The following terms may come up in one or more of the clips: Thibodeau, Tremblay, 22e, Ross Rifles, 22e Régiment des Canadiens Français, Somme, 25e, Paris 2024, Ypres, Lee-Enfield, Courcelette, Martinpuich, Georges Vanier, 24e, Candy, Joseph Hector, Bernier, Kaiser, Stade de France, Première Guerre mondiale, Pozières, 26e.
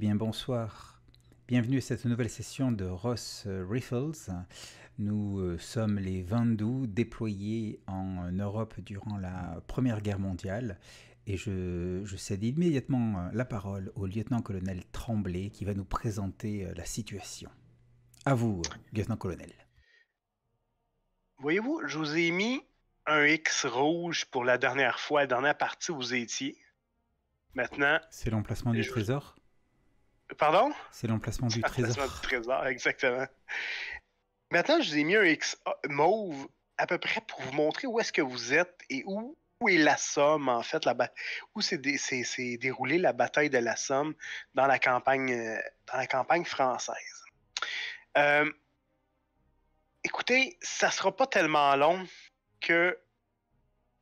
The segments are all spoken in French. bien bonsoir, bienvenue à cette nouvelle session de Ross Rifles. Nous sommes les 22 déployés en Europe durant la Première Guerre mondiale et je cède immédiatement la parole au lieutenant-colonel Tremblay qui va nous présenter la situation. À vous, lieutenant-colonel. Voyez-vous, je vous ai mis un X rouge pour la dernière fois, la dernière partie où vous étiez. Maintenant... C'est l'emplacement du trésor? Pardon? C'est l'emplacement du trésor. L'emplacement du trésor, exactement. Maintenant, je vous ai mis un X mauve à peu près pour vous montrer où est-ce que vous êtes et où est la Somme, en fait, où s'est déroulée la bataille de la Somme dans la campagne française. Écoutez, ça sera pas tellement long que...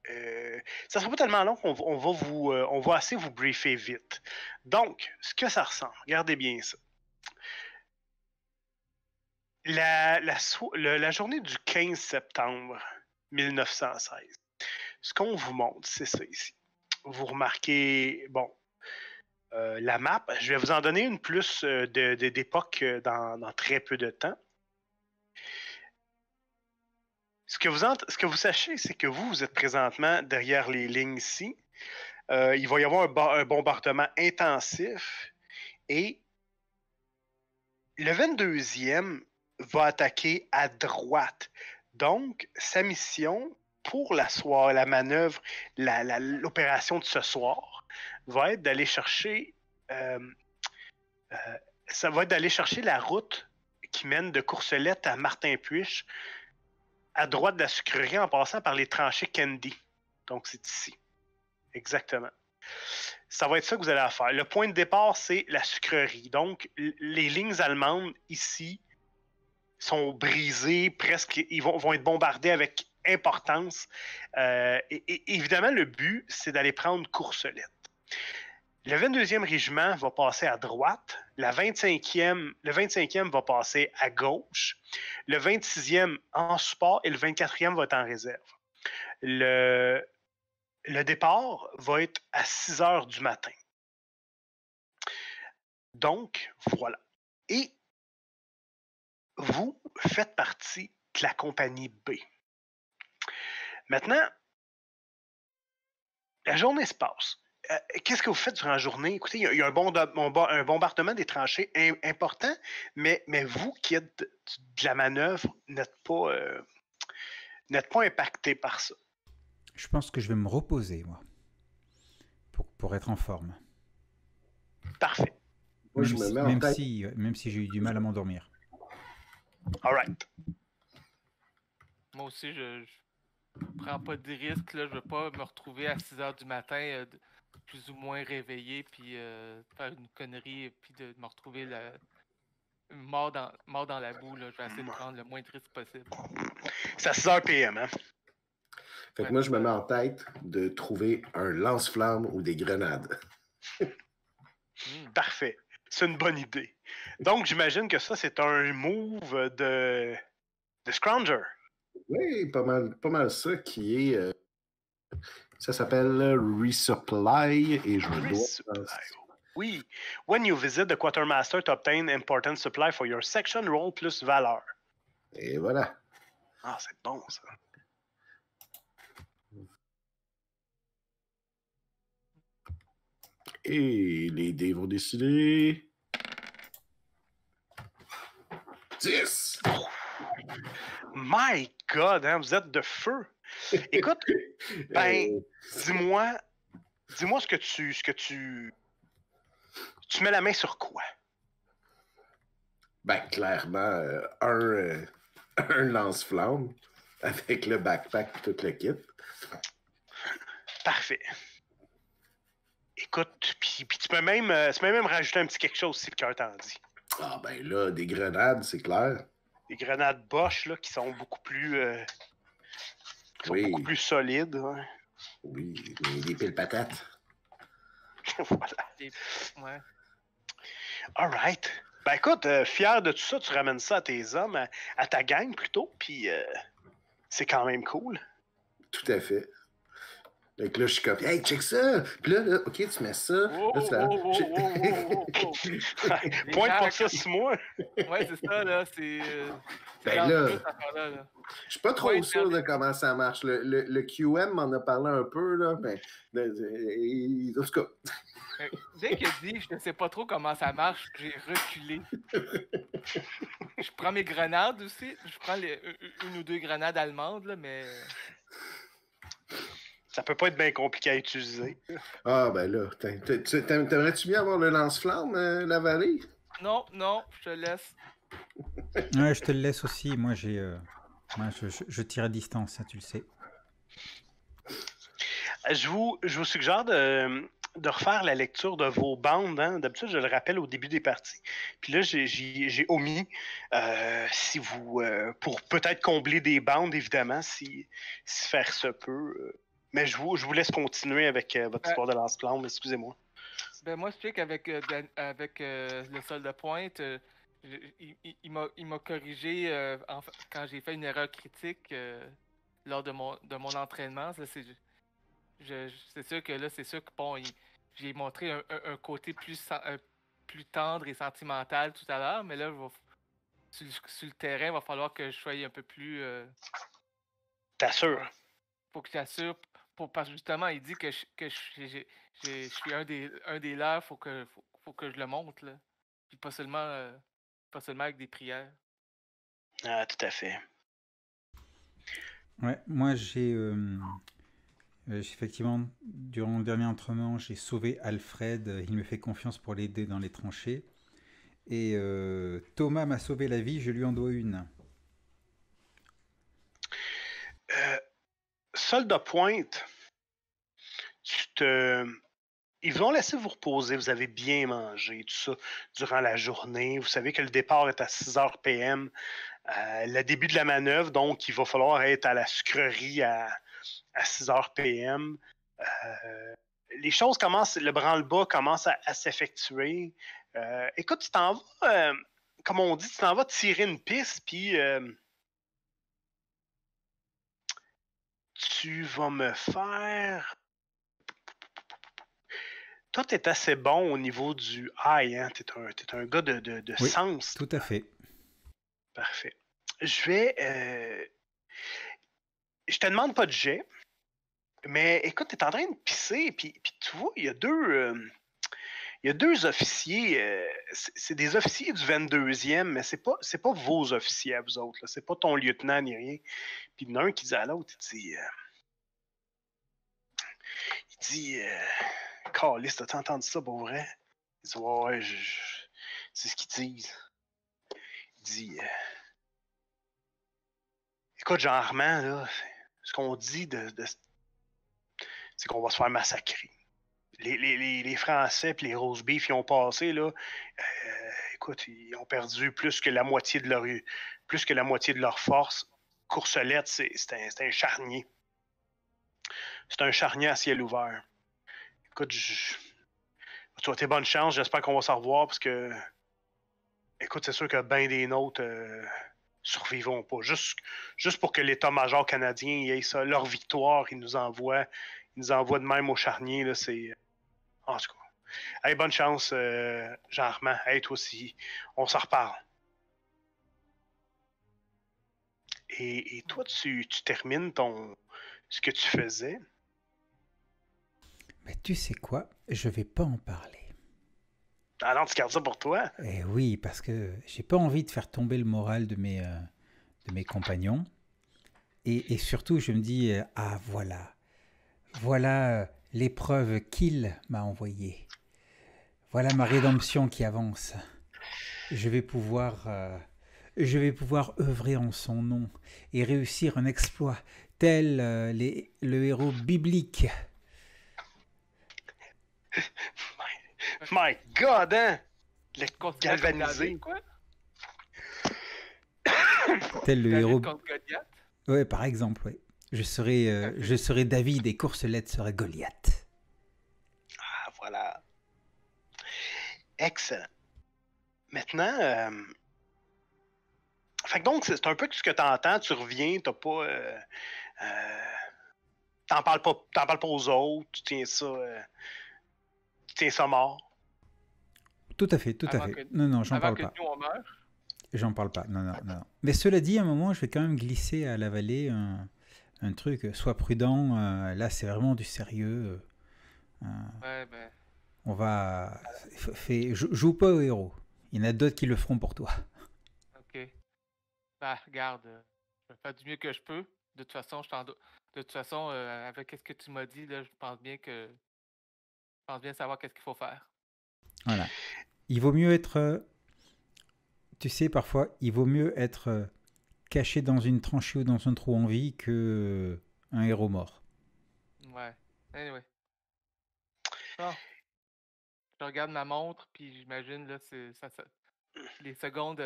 ça ne sera pas tellement long qu'on va assez vous briefer vite. Donc, ce que ça ressemble, regardez bien ça. La journée du 15 septembre 1916, ce qu'on vous montre, c'est ça ici. Vous remarquez, bon, la map, je vais vous en donner une plus d'époque dans très peu de temps. Ce que vous sachez, c'est que vous êtes présentement derrière les lignes ici. Il va y avoir un bombardement intensif et le 22e va attaquer à droite. Donc, sa mission pour la soirée, la manœuvre, l'opération de ce soir va être d'aller chercher, la route qui mène de Courcelette à Martinpuich, à droite de la sucrerie en passant par les tranchées Candy. Donc, c'est ici. Exactement. Ça va être ça que vous allez faire. Le point de départ, c'est la sucrerie. Donc, les lignes allemandes, ici, sont brisées, presque... Ils vont être bombardés avec importance. Et évidemment, le but, c'est d'aller prendre Courcelette. Le 22e régiment va passer à droite. Le 25e va passer à gauche. Le 26e en support et le 24e va être en réserve. Le départ va être à 6 heures du matin. Donc, voilà. Et vous faites partie de la compagnie B. Maintenant, la journée se passe. Qu'est-ce que vous faites durant la journée? Écoutez, il y a un bombardement des tranchées important, mais vous qui êtes de la manœuvre, n'êtes pas impacté par ça. Je pense que je vais me reposer, moi, pour être en forme. Parfait. Moi, même si j'ai eu du mal à m'endormir. All right. Moi aussi, je prends pas de risques. Je veux pas me retrouver à 6 h du matin... plus ou moins réveillé, puis faire une connerie, et puis de me retrouver mort dans la boue. Là. Je vais essayer de prendre le moins de risque possible. C'est à 6h PM, hein? Fait que moi, je me mets en tête de trouver un lance-flamme ou des grenades. Parfait. C'est une bonne idée. Donc, j'imagine que ça, c'est un move de Scrounger. Oui, pas mal ça qui est... Ça s'appelle Resupply et je dois... Oui. When you visit the Quartermaster to obtain important supply for your section, roll plus valeur. Et voilà. Ah, c'est bon, ça. Et les dés vont décider... 10! Oh. My God, hein, vous êtes de feu! Écoute, ben, dis-moi tu mets la main sur quoi? Ben, clairement, un lance-flamme avec le backpack et tout le kit. Parfait. Écoute, puis tu peux même rajouter un petit quelque chose si le cœur t'en dit. Ah ben là, des grenades, c'est clair. Des grenades Bosch, là, qui sont beaucoup plus... beaucoup plus solide. Ouais. Oui, des piles patates. Voilà. Ouais. All right. Ben écoute, fier de tout ça, tu ramènes ça à tes hommes, à ta gang plutôt, puis c'est quand même cool. Tout à fait. Donc là, je suis comme, hey, check ça! Puis là, OK, tu mets ça. Oh, là, tu vas... Point pour ça, 6 mois! Ouais, c'est ça, là. C'est ben là, je suis pas trop sûr de comment ça marche. Le QM m'en a parlé un peu, là. Ben, en tout cas. Dès qu'il dit, je ne sais pas trop comment ça marche, j'ai reculé. Je prends mes grenades aussi. Je prends une ou deux grenades allemandes, là, mais... Ça peut pas être bien compliqué à utiliser. Ah, ben là, t'aimerais-tu bien avoir le lance-flamme, la vallée? Non, non, je te laisse. Ouais, je te le laisse aussi. Moi, j'ai, je tire à distance, hein, tu le sais. Je vous suggère de refaire la lecture de vos bandes. Hein. D'habitude, je le rappelle au début des parties. Puis là, j'ai omis, si vous, pour peut-être combler des bandes, évidemment, si faire se peut... Mais je vous laisse continuer avec votre histoire de lance-flamme, excusez-moi. Ben moi, je sais qu'avec le sol de pointe, il m'a corrigé quand j'ai fait une erreur critique lors de mon entraînement. C'est sûr que là, j'ai montré un côté plus tendre et sentimental tout à l'heure, mais là, sur le terrain, il va falloir que je sois un peu plus... T'assures? Faut que j'assure... Parce que justement, il dit que je suis un des leurs, faut que je le monte, là. Puis pas seulement avec des prières. Ah, tout à fait. Ouais, moi j'ai effectivement, durant le dernier entrement, j'ai sauvé Alfred, il me fait confiance pour l'aider dans les tranchées. Et Thomas m'a sauvé la vie, je lui en dois une. Soldat pointe, ils vous ont laissé vous reposer, vous avez bien mangé, tout ça, durant la journée. Vous savez que le départ est à 6h p.m., le début de la manœuvre, donc il va falloir être à la sucrerie à 6h p.m. Les choses commencent, le branle-bas commence à s'effectuer. Écoute, tu t'en vas, comme on dit, tu t'en vas tirer une piste, puis... Tu vas me faire... Toi, tu es assez bon au niveau du high, hein? Tu es un gars de oui, sens. Tout à fait. Parfait. Je vais... Je te demande pas de jet, mais écoute, tu es en train de pisser, puis tu vois, il y a deux officiers, c'est des officiers du 22e, mais c'est pas vos officiers à vous autres, là. C'est pas ton lieutenant ni rien. Puis il y en a un qui dit à l'autre, il dit, Caliste, t'as-tu entendu ça pour vrai? Il dit, ouais, c'est ce qu'ils disent. Il dit, écoute, Jean-Armand, là, ce qu'on dit, c'est qu'on va se faire massacrer. Les Français et les Rose Beef, ils ont passé, là, écoute, ils ont perdu plus que la moitié de leur force. Courcelette, c'est un charnier. C'est un charnier à ciel ouvert. Écoute, tu as tes bonnes chances, j'espère qu'on va s'en revoir, parce que, écoute, c'est sûr que ben des nôtres survivront pas. Juste pour que l'état-major canadien y ait ça, leur victoire, ils nous envoient de même au charnier, là, c'est... En tout cas. Hey, bonne chance, Jean-Armand. Hey, toi aussi. On s'en reparle. Et toi, tu termines ce que tu faisais. Mais tu sais quoi? Je vais pas en parler. Alors, tu gardes ça pour toi? Eh oui, parce que j'ai pas envie de faire tomber le moral de mes compagnons. Et surtout, je me dis, ah, voilà... Voilà l'épreuve qu'il m'a envoyée. Voilà ma rédemption qui avance. Je vais pouvoir œuvrer en son nom et réussir un exploit tel le héros biblique. My God, hein? Le galvanisé. Tel le héros. Ouais, par exemple, oui. Je serai David et Courcelette serait Goliath. Ah, voilà. Excellent. Maintenant, fait que donc, c'est un peu tout ce que tu entends. Tu reviens, t'as pas... T'en parles pas aux autres, tu tiens ça. Tu tiens ça mort. Tout à fait, tout à fait. Non, non, j'en parle pas. Avant que nous, on meure. J'en parle pas, non, non, non. Mais cela dit, à un moment, je vais quand même glisser à la vallée un truc. Sois prudent, là, c'est vraiment du sérieux. Ouais, ben... On va... Joue pas au héros. Il y en a d'autres qui le feront pour toi. Ok. Bah, regarde, je vais faire du mieux que je peux. De toute façon, avec ce que tu m'as dit, là, je pense bien savoir qu'est-ce qu'il faut faire. Voilà. Il vaut mieux être... Tu sais, parfois, il vaut mieux être caché dans une tranchée ou dans un trou en vie que un héros mort. Ouais. Anyway. Oh. Je regarde ma montre, puis j'imagine là, les secondes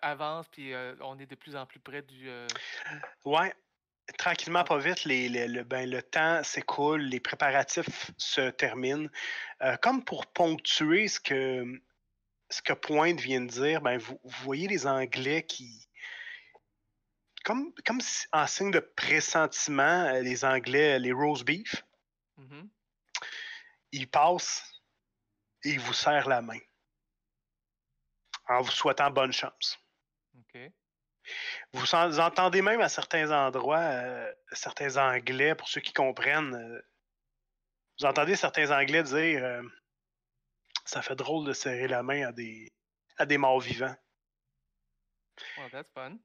avancent, puis on est de plus en plus près du. Ouais. Tranquillement, pas vite, le temps s'écoule, les préparatifs se terminent. Comme pour ponctuer ce que Pointe vient de dire, ben vous voyez les Anglais qui... Comme si, en signe de pressentiment, les Anglais, les roast beef, ils passent et ils vous serrent la main en vous souhaitant bonne chance. Okay. Vous entendez même à certains endroits, certains Anglais, pour ceux qui comprennent, vous entendez certains Anglais dire... ça fait drôle de serrer la main à des morts vivants. Well, that's fun.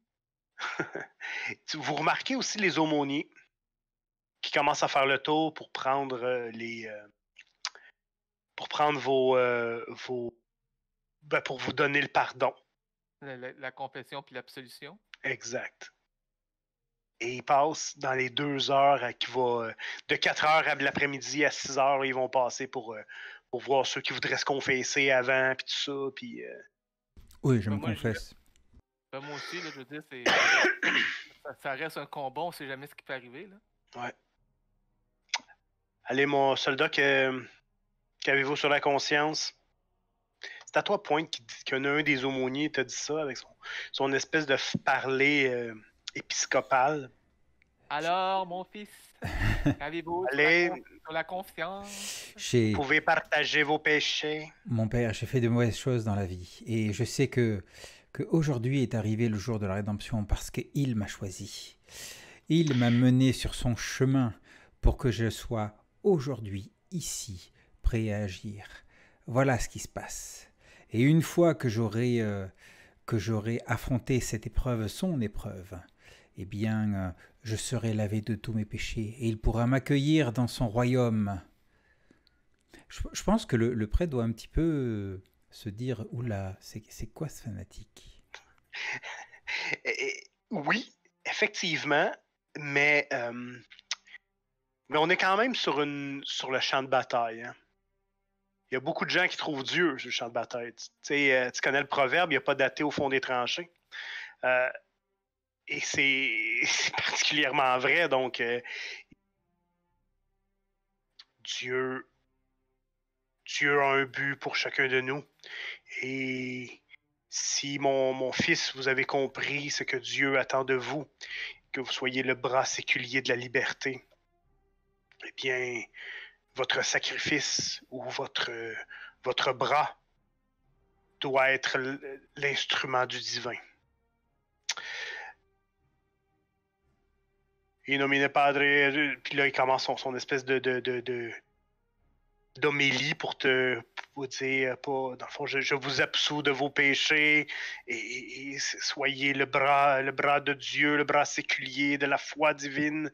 Vous remarquez aussi les aumôniers qui commencent à faire le tour pour prendre pour vous donner le pardon. La confession puis l'absolution. Exact. Et ils passent dans les 2 heures qui va de 4 heures à l'après-midi à 6 heures, ils vont passer pour voir ceux qui voudraient se confesser avant, puis tout ça, puis... Oui, je me confesse. Moi aussi, là, je veux dire, c'est... ça reste un combat, on sait jamais ce qui peut arriver, là. Ouais. Allez, mon soldat, qu'avez-vous sur la conscience? C'est à toi, Pointe, qu'un des aumôniers t'a dit ça, avec son espèce de parler épiscopal. Alors, mon fils, qu'avez-vous sur la confiance? Vous pouvez partager vos péchés. Mon père, j'ai fait de mauvaises choses dans la vie. Et je sais que aujourd'hui est arrivé le jour de la rédemption parce qu'il m'a choisi. Il m'a mené sur son chemin pour que je sois aujourd'hui, ici, prêt à agir. Voilà ce qui se passe. Et une fois que j'aurai affronté cette épreuve, son épreuve, eh bien, je serai lavé de tous mes péchés et il pourra m'accueillir dans son royaume. Je pense que le prêtre doit un petit peu se dire « Oula, c'est quoi ce fanatique ?» Oui, effectivement, mais on est quand même sur le champ de bataille. Hein. Il y a beaucoup de gens qui trouvent Dieu sur le champ de bataille. Tu connais le proverbe « Il n'y a pas d'athée au fond des tranchées ». Et c'est particulièrement vrai, donc Dieu a un but pour chacun de nous. Et si mon fils, vous avez compris ce que Dieu attend de vous, que vous soyez le bras séculier de la liberté, eh bien, votre sacrifice ou votre bras doit être l'instrument du divin. Il nommait Padre, puis là, il commence son espèce d'homélie pour dire, pas, dans le fond, je vous absous de vos péchés et soyez le bras de Dieu, le bras séculier de la foi divine.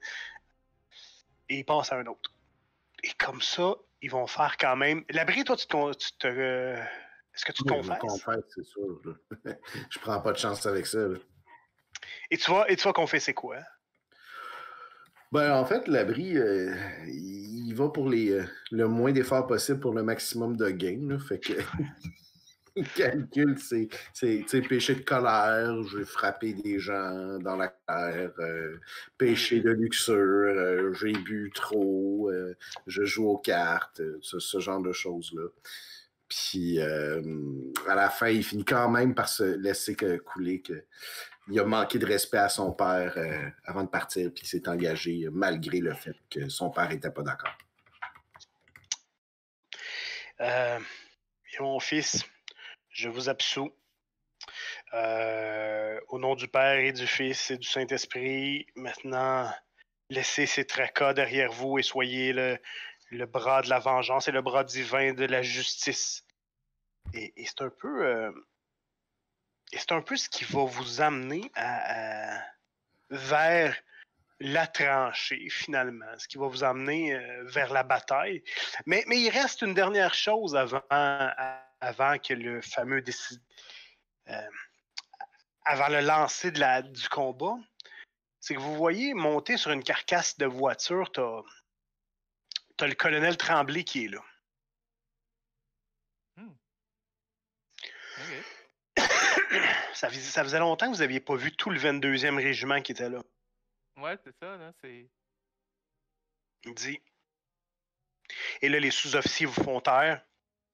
Et il passe à un autre. Et comme ça, ils vont faire quand même... L'abri, toi, est-ce que tu te confesses? Je me confesse, c'est sûr. Je prends pas de chance avec ça. Là. Et tu vas confesser quoi? Ben, en fait, l'abri, il va pour le moins d'efforts possible pour le maximum de gain. Là, fait que il calcule ses péchés de colère, j'ai frappé des gens dans la colère, péché de luxure, j'ai bu trop, je joue aux cartes, ce genre de choses-là. Puis à la fin, il finit quand même par se laisser couler que il a manqué de respect à son père avant de partir, puis il s'est engagé malgré le fait que son père n'était pas d'accord. Mon fils, je vous absous. Au nom du Père et du Fils et du Saint-Esprit, maintenant, laissez ces tracas derrière vous et soyez le bras de la vengeance et le bras divin de la justice. Et c'est un peu... c'est un peu ce qui va vous amener vers la tranchée, finalement. Ce qui va vous amener vers la bataille. Mais il reste une dernière chose avant que le fameux décide... avant le lancer de du combat. C'est que vous voyez monter sur une carcasse de voiture, t'as le colonel Tremblay qui est là. Okay. Ça faisait longtemps que vous n'aviez pas vu tout le 22e régiment qui était là. Ouais, c'est ça, là, c'est... Il dit. Et là, les sous-officiers vous font taire,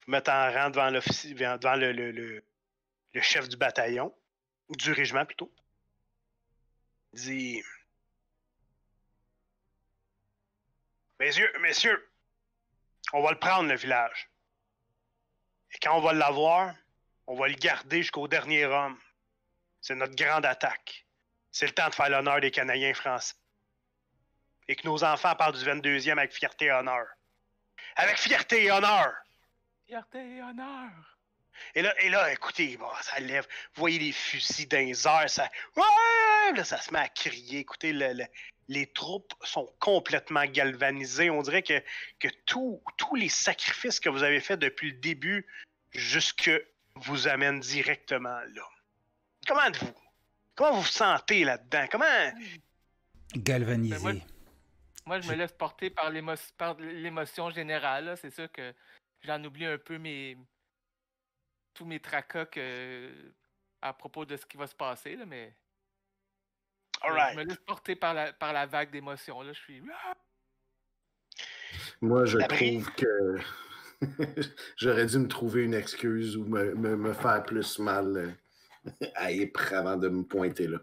vous mettent en rang devant le chef du bataillon, du régiment plutôt. Il dit... Messieurs, on va le prendre, le village. Et quand on va l'avoir... On va le garder jusqu'au dernier homme. C'est notre grande attaque. C'est le temps de faire l'honneur des Canadiens français. Et que nos enfants parlent du 22e avec fierté et honneur. Avec fierté et honneur! Fierté et honneur! Et là, écoutez, bon, ça lève. Vous voyez les fusils dans les airs, ça... Ouais! Là, ça se met à crier. Écoutez, les troupes sont complètement galvanisées. On dirait que tous les sacrifices que vous avez faits depuis le début jusqu'à vous amène directement là. Comment vous sentez là-dedans? Comment... Galvanisé. Moi, je me laisse porter par l'émotion générale. C'est sûr que j'en oublie un peu tous mes tracas à propos de ce qui va se passer, là, mais... Alright. Je me laisse porter par la vague d'émotions. Je suis... Moi, je trouve que... J'aurais dû me trouver une excuse ou me faire plus mal à Ypres avant de me pointer là.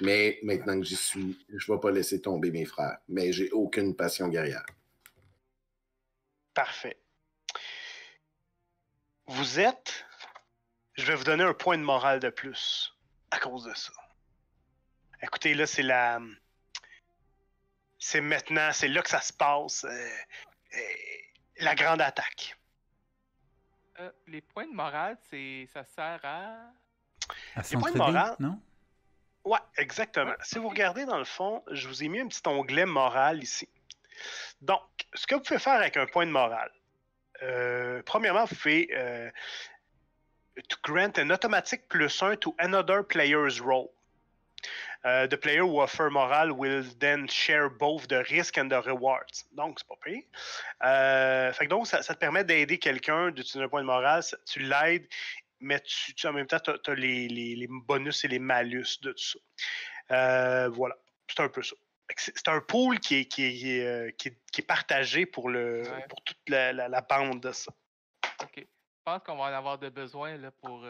Mais maintenant que j'y suis, je ne vais pas laisser tomber mes frères. Mais j'ai aucune passion guerrière. Parfait. Vous êtes... Je vais vous donner un point de morale de plus à cause de ça. Écoutez, là, c'est maintenant, c'est là que ça se passe. La grande attaque. Les points de morale, ça sert à les points de morale, non? Ouais, exactement. Ouais. Si vous regardez dans le fond, je vous ai mis un petit onglet morale ici. Donc, ce que vous pouvez faire avec un point de morale, premièrement, vous pouvez to grant an automatic +1 to another player's role. The player who offers morale will then share both the risk and the rewards. Donc, c'est pas pire. Fait que donc, ça te permet d'aider quelqu'un, d'utiliser un point de morale, tu l'aides, mais en même temps, t'as les bonus et les malus de tout ça. Voilà, c'est un peu ça. C'est un pool qui est partagé pour toute la bande de ça. OK. Je pense qu'on va en avoir de besoin là, pour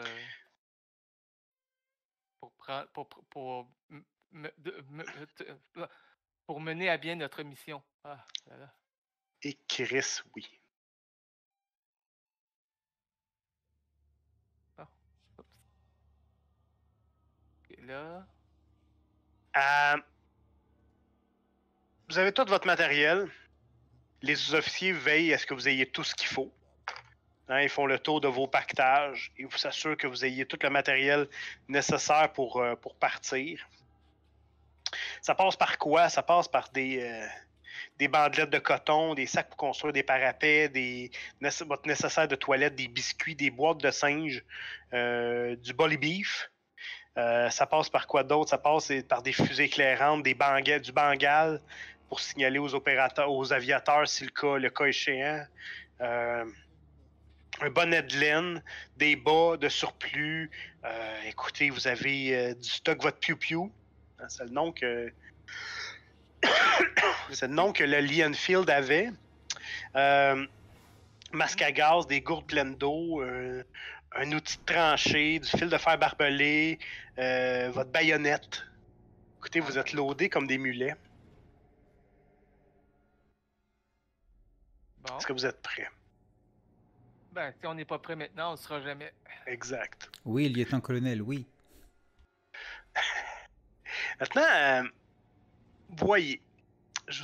mener à bien notre mission. Ah, là, là. Et Chris, oui. Ah. Et là... vous avez tout votre matériel. Les sous-officiers veillent à ce que vous ayez tout ce qu'il faut. Hein, ils font le tour de vos pactages et vous s'assurent que vous ayez tout le matériel nécessaire pour partir. Ça passe par quoi? Ça passe par des bandelettes de coton, des sacs pour construire des parapets, votre nécessaire de toilette, des biscuits, des boîtes de singe, du bully beef. Ça passe par quoi d'autre? Ça passe par des fusées éclairantes, du bangal pour signaler aux aviateurs si le cas échéant. Un bonnet de laine, des bas de surplus. Écoutez, vous avez du stock, votre piou-piou. C'est le nom que... C'est le nom que le Lee-Enfield avait. Masque à gaz, des gourdes pleines d'eau, un outil tranché, du fil de fer barbelé, votre baïonnette. Écoutez, vous êtes loadés comme des mulets. Bon. Est-ce que vous êtes prêts? Ben, si on n'est pas prêt maintenant, on ne sera jamais. Exact. Oui, il y est un colonel, oui. Maintenant, voyez, je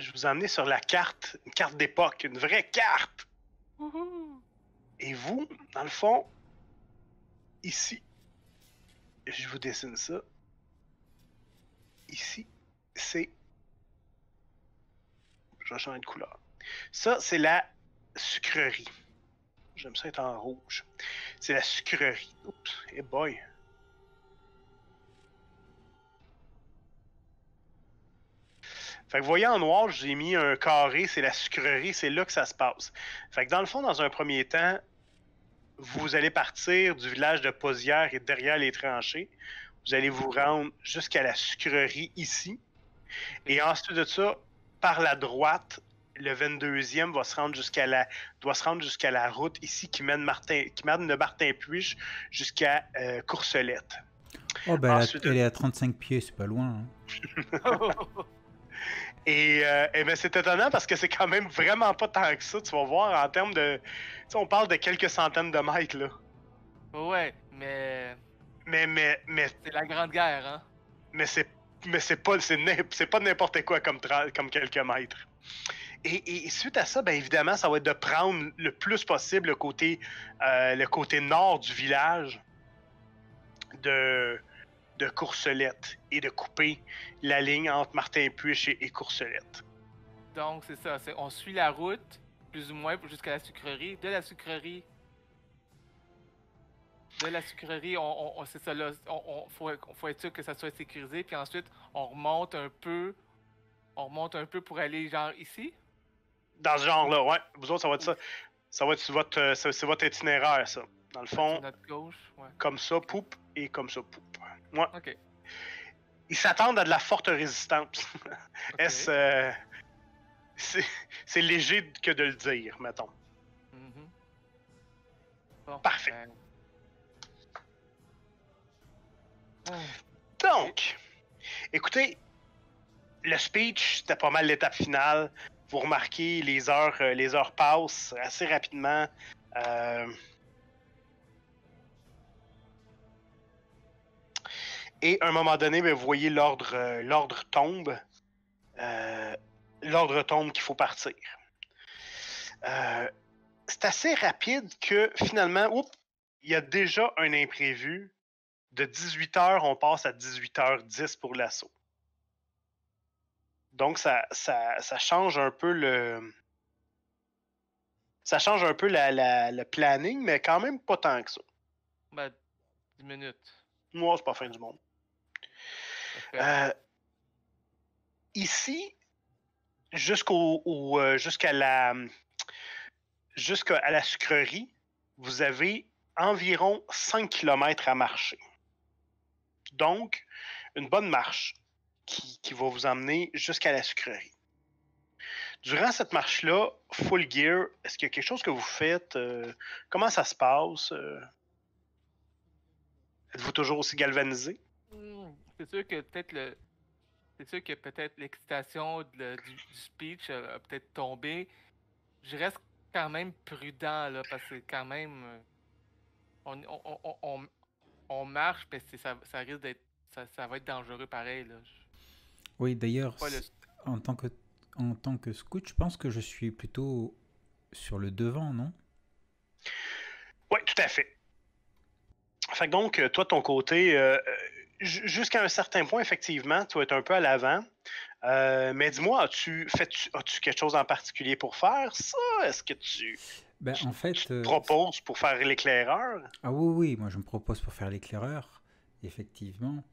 vous emmène sur la carte, une carte d'époque, une vraie carte. Uhouh. Et vous, dans le fond, ici, je vous dessine ça. Ici, c'est... Je vais changer de couleur. Ça, c'est la sucrerie. J'aime ça être en rouge. C'est la sucrerie. Oups, hey boy. Fait que vous voyez en noir, j'ai mis un carré, c'est la sucrerie, c'est là que ça se passe. Fait que dans le fond, dans un premier temps, vous allez partir du village de Pozières et derrière les tranchées. Vous allez vous rendre jusqu'à la sucrerie ici. Et ensuite de ça, par la droite, le 22e va se rendre jusqu'à la route ici qui mène de Martinpuich jusqu'à Courcelette. Oh ben ensuite, elle est à 35 pieds, c'est pas loin. Hein? Et ben c'est étonnant parce que c'est quand même vraiment pas tant que ça, tu vas voir, en termes de... Tu sais, on parle de quelques centaines de mètres, là. Ouais, mais... C'est la Grande Guerre, hein? Mais c'est pas n'importe quoi comme quelques mètres. Et suite à ça, bien évidemment, ça va être de prendre le plus possible le côté nord du village de Courcelette et de couper la ligne entre Martinpuich et Courcelette. Donc, c'est ça. On suit la route, plus ou moins, jusqu'à la sucrerie. De la sucrerie, on c'est ça. Là, faut être sûr que ça soit sécurisé. Puis ensuite, on remonte un peu pour aller, genre, ici? Dans ce genre-là, ouais. Vous autres, ça va être ça. Ça va être c'est votre itinéraire, ça. Dans le fond, notre gauche, ouais. Comme ça, poupe, et comme ça, poupe. Ouais. Okay. Ils s'attendent à de la forte résistance. Okay. C'est léger que de le dire, mettons. Mm-hmm. Bon, parfait. Donc, okay. Écoutez, le speech, c'était pas mal l'étape finale. Vous remarquez, les heures passent assez rapidement. Et à un moment donné, bien, vous voyez l'ordre tombe. L'ordre tombe qu'il faut partir. C'est assez rapide que finalement, il y a déjà un imprévu. De 18h, on passe à 18h10 pour l'assaut. Donc, ça change un peu le... Ça change un peu le planning, mais quand même pas tant que ça. Ben, 10 minutes. Moi, c'est pas la fin du monde. Okay. Ici, jusqu'à la sucrerie, vous avez environ 5 km à marcher. Donc, une bonne marche qui va vous emmener jusqu'à la sucrerie. Durant cette marche-là, full gear, est-ce qu'il y a quelque chose que vous faites? Comment ça se passe? Êtes-vous toujours aussi galvanisé? C'est sûr que peut-être l'excitation du speech a peut-être tombé. Je reste quand même prudent, là, parce que quand même... On marche, parce que ça risque d'être... Ça va être dangereux pareil, là. Oui, d'ailleurs, en tant que scout, je pense que je suis plutôt sur le devant, non? Oui, tout à fait. Fait que donc, toi, ton côté, jusqu'à un certain point, effectivement, tu vas être un peu à l'avant. Mais dis-moi, as-tu quelque chose en particulier pour faire ça? Est-ce que tu... Ben, en fait, tu te proposes pour faire l'éclaireur? Ah oui, moi je me propose pour faire l'éclaireur, effectivement.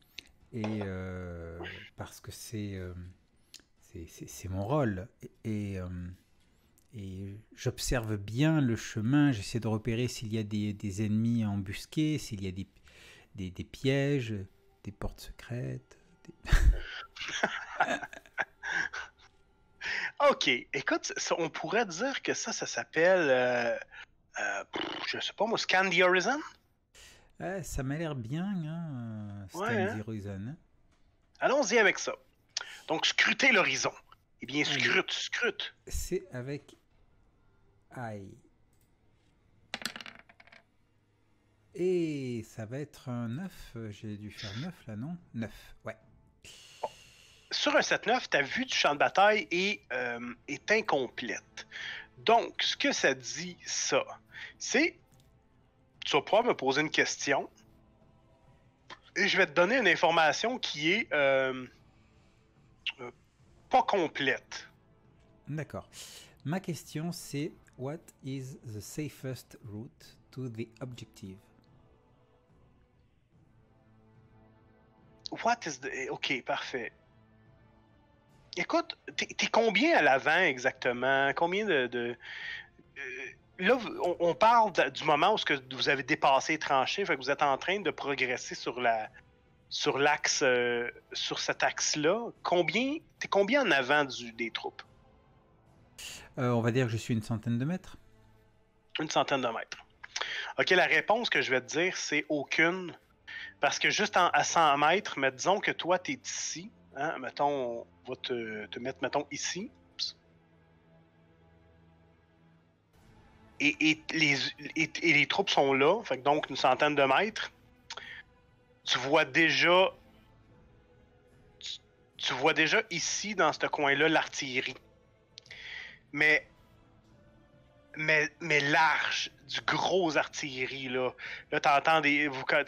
Et parce que c'est mon rôle. Et j'observe bien le chemin, j'essaie de repérer s'il y a des ennemis embusqués, s'il y a des pièges, des portes secrètes. OK. Écoute, on pourrait dire que ça s'appelle Je sais pas, moi, Scandi Horizon? Ça m'a l'air bien, hein, Scandi Horizon. Hein? Allons-y avec ça. Donc, scruter l'horizon. Eh bien, scrute. C'est avec I. Et ça va être un 9. J'ai dû faire 9, là, non? 9, ouais. Bon. Sur un 7-9, ta vue du champ de bataille est incomplète. Donc, ce que ça dit, ça, c'est... Tu vas pouvoir me poser une question. Et je vais te donner une information qui est... pas complète. D'accord. Ma question, c'est... What is the safest route to the objective? Ok, parfait. Écoute, t'es combien à l'avant exactement? Combien de... Là, on parle du moment où vous avez dépassé les tranchées, fait que vous êtes en train de progresser sur l'axe, sur cet axe-là. T'es combien en avant des troupes? On va dire que je suis une centaine de mètres. Une centaine de mètres. Ok, la réponse que je vais te dire, c'est aucune. Parce que juste à 100 mètres, mais disons que toi, t'es ici. Hein, mettons, on va te mettre, mettons, ici. Et les troupes sont là, fait que donc une centaine de mètres. Tu vois déjà... Tu vois déjà ici, dans ce coin-là, l'artillerie. Mais large, du gros artillerie, là. Là, tu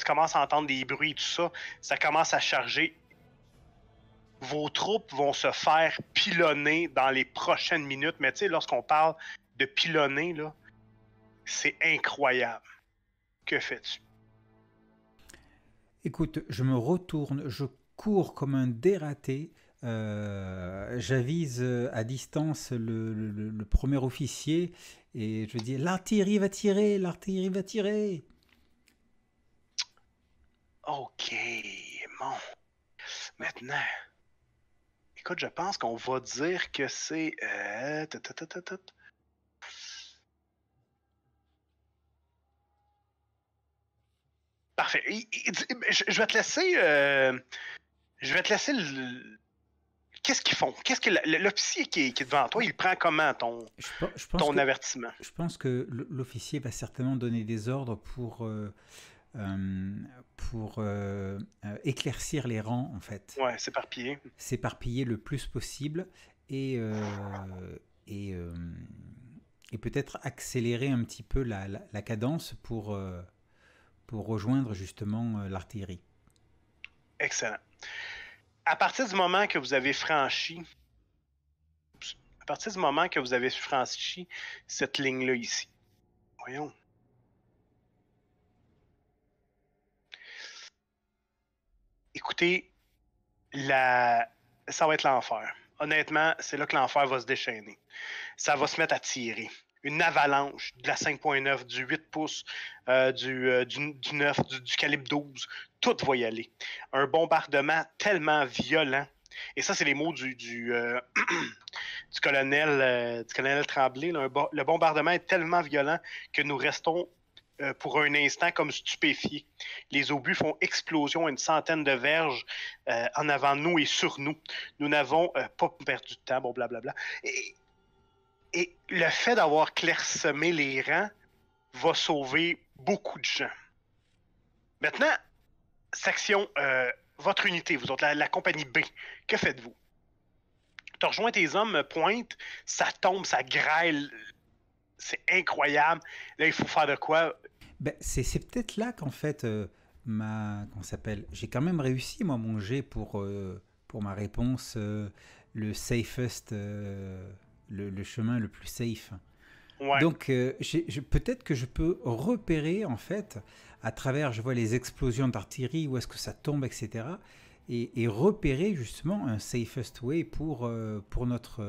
commences à entendre des bruits, tout ça. Ça commence à charger. Vos troupes vont se faire pilonner dans les prochaines minutes. Mais tu sais, lorsqu'on parle de pilonner, là, c'est incroyable. Que fais-tu? Écoute, je me retourne, je cours comme un dératé. J'avise à distance le premier officier et je dis « L'artillerie va tirer, l'artillerie va tirer !» Ok, bon. Maintenant, écoute, je pense qu'on va dire que c'est... Parfait. Je vais te laisser... Qu'est-ce qu'ils font? Qu'est-ce que l'officier qui est devant toi, il prend comment ton avertissement? Je pense que l'officier va certainement donner des ordres pour éclaircir les rangs, en fait. Ouais, s'éparpiller. S'éparpiller le plus possible et peut-être accélérer un petit peu la cadence pour rejoindre justement l'artillerie. Excellent. À partir du moment que vous avez franchi cette ligne-là ici. Voyons. Écoutez, ça va être l'enfer. Honnêtement, c'est là que l'enfer va se déchaîner. Ça va se mettre à tirer. Une avalanche de la 5.9, du 8 pouces, du 9, du calibre 12. Tout va y aller. Un bombardement tellement violent. Et ça, c'est les mots du colonel Tremblay. Là. Le bombardement est tellement violent que nous restons pour un instant comme stupéfiés. Les obus font explosion à une centaine de verges en avant de nous et sur nous. Nous n'avons pas perdu de temps, bon, blablabla. Et le fait d'avoir clairsemé les rangs va sauver beaucoup de gens. Maintenant, section, votre unité, vous autres, la compagnie B, que faites-vous? Tu rejoins tes hommes, pointe, ça tombe, ça grêle, c'est incroyable. Là, il faut faire de quoi? Ben, c'est peut-être là qu'en fait, qu'on s'appelle, j'ai quand même réussi, moi, mon jet pour ma réponse, le safest... Le chemin le plus safe. Ouais. Donc, peut-être que je peux repérer, en fait, à travers, je vois les explosions d'artillerie, où est-ce que ça tombe, etc. Et repérer, justement, un safest way pour notre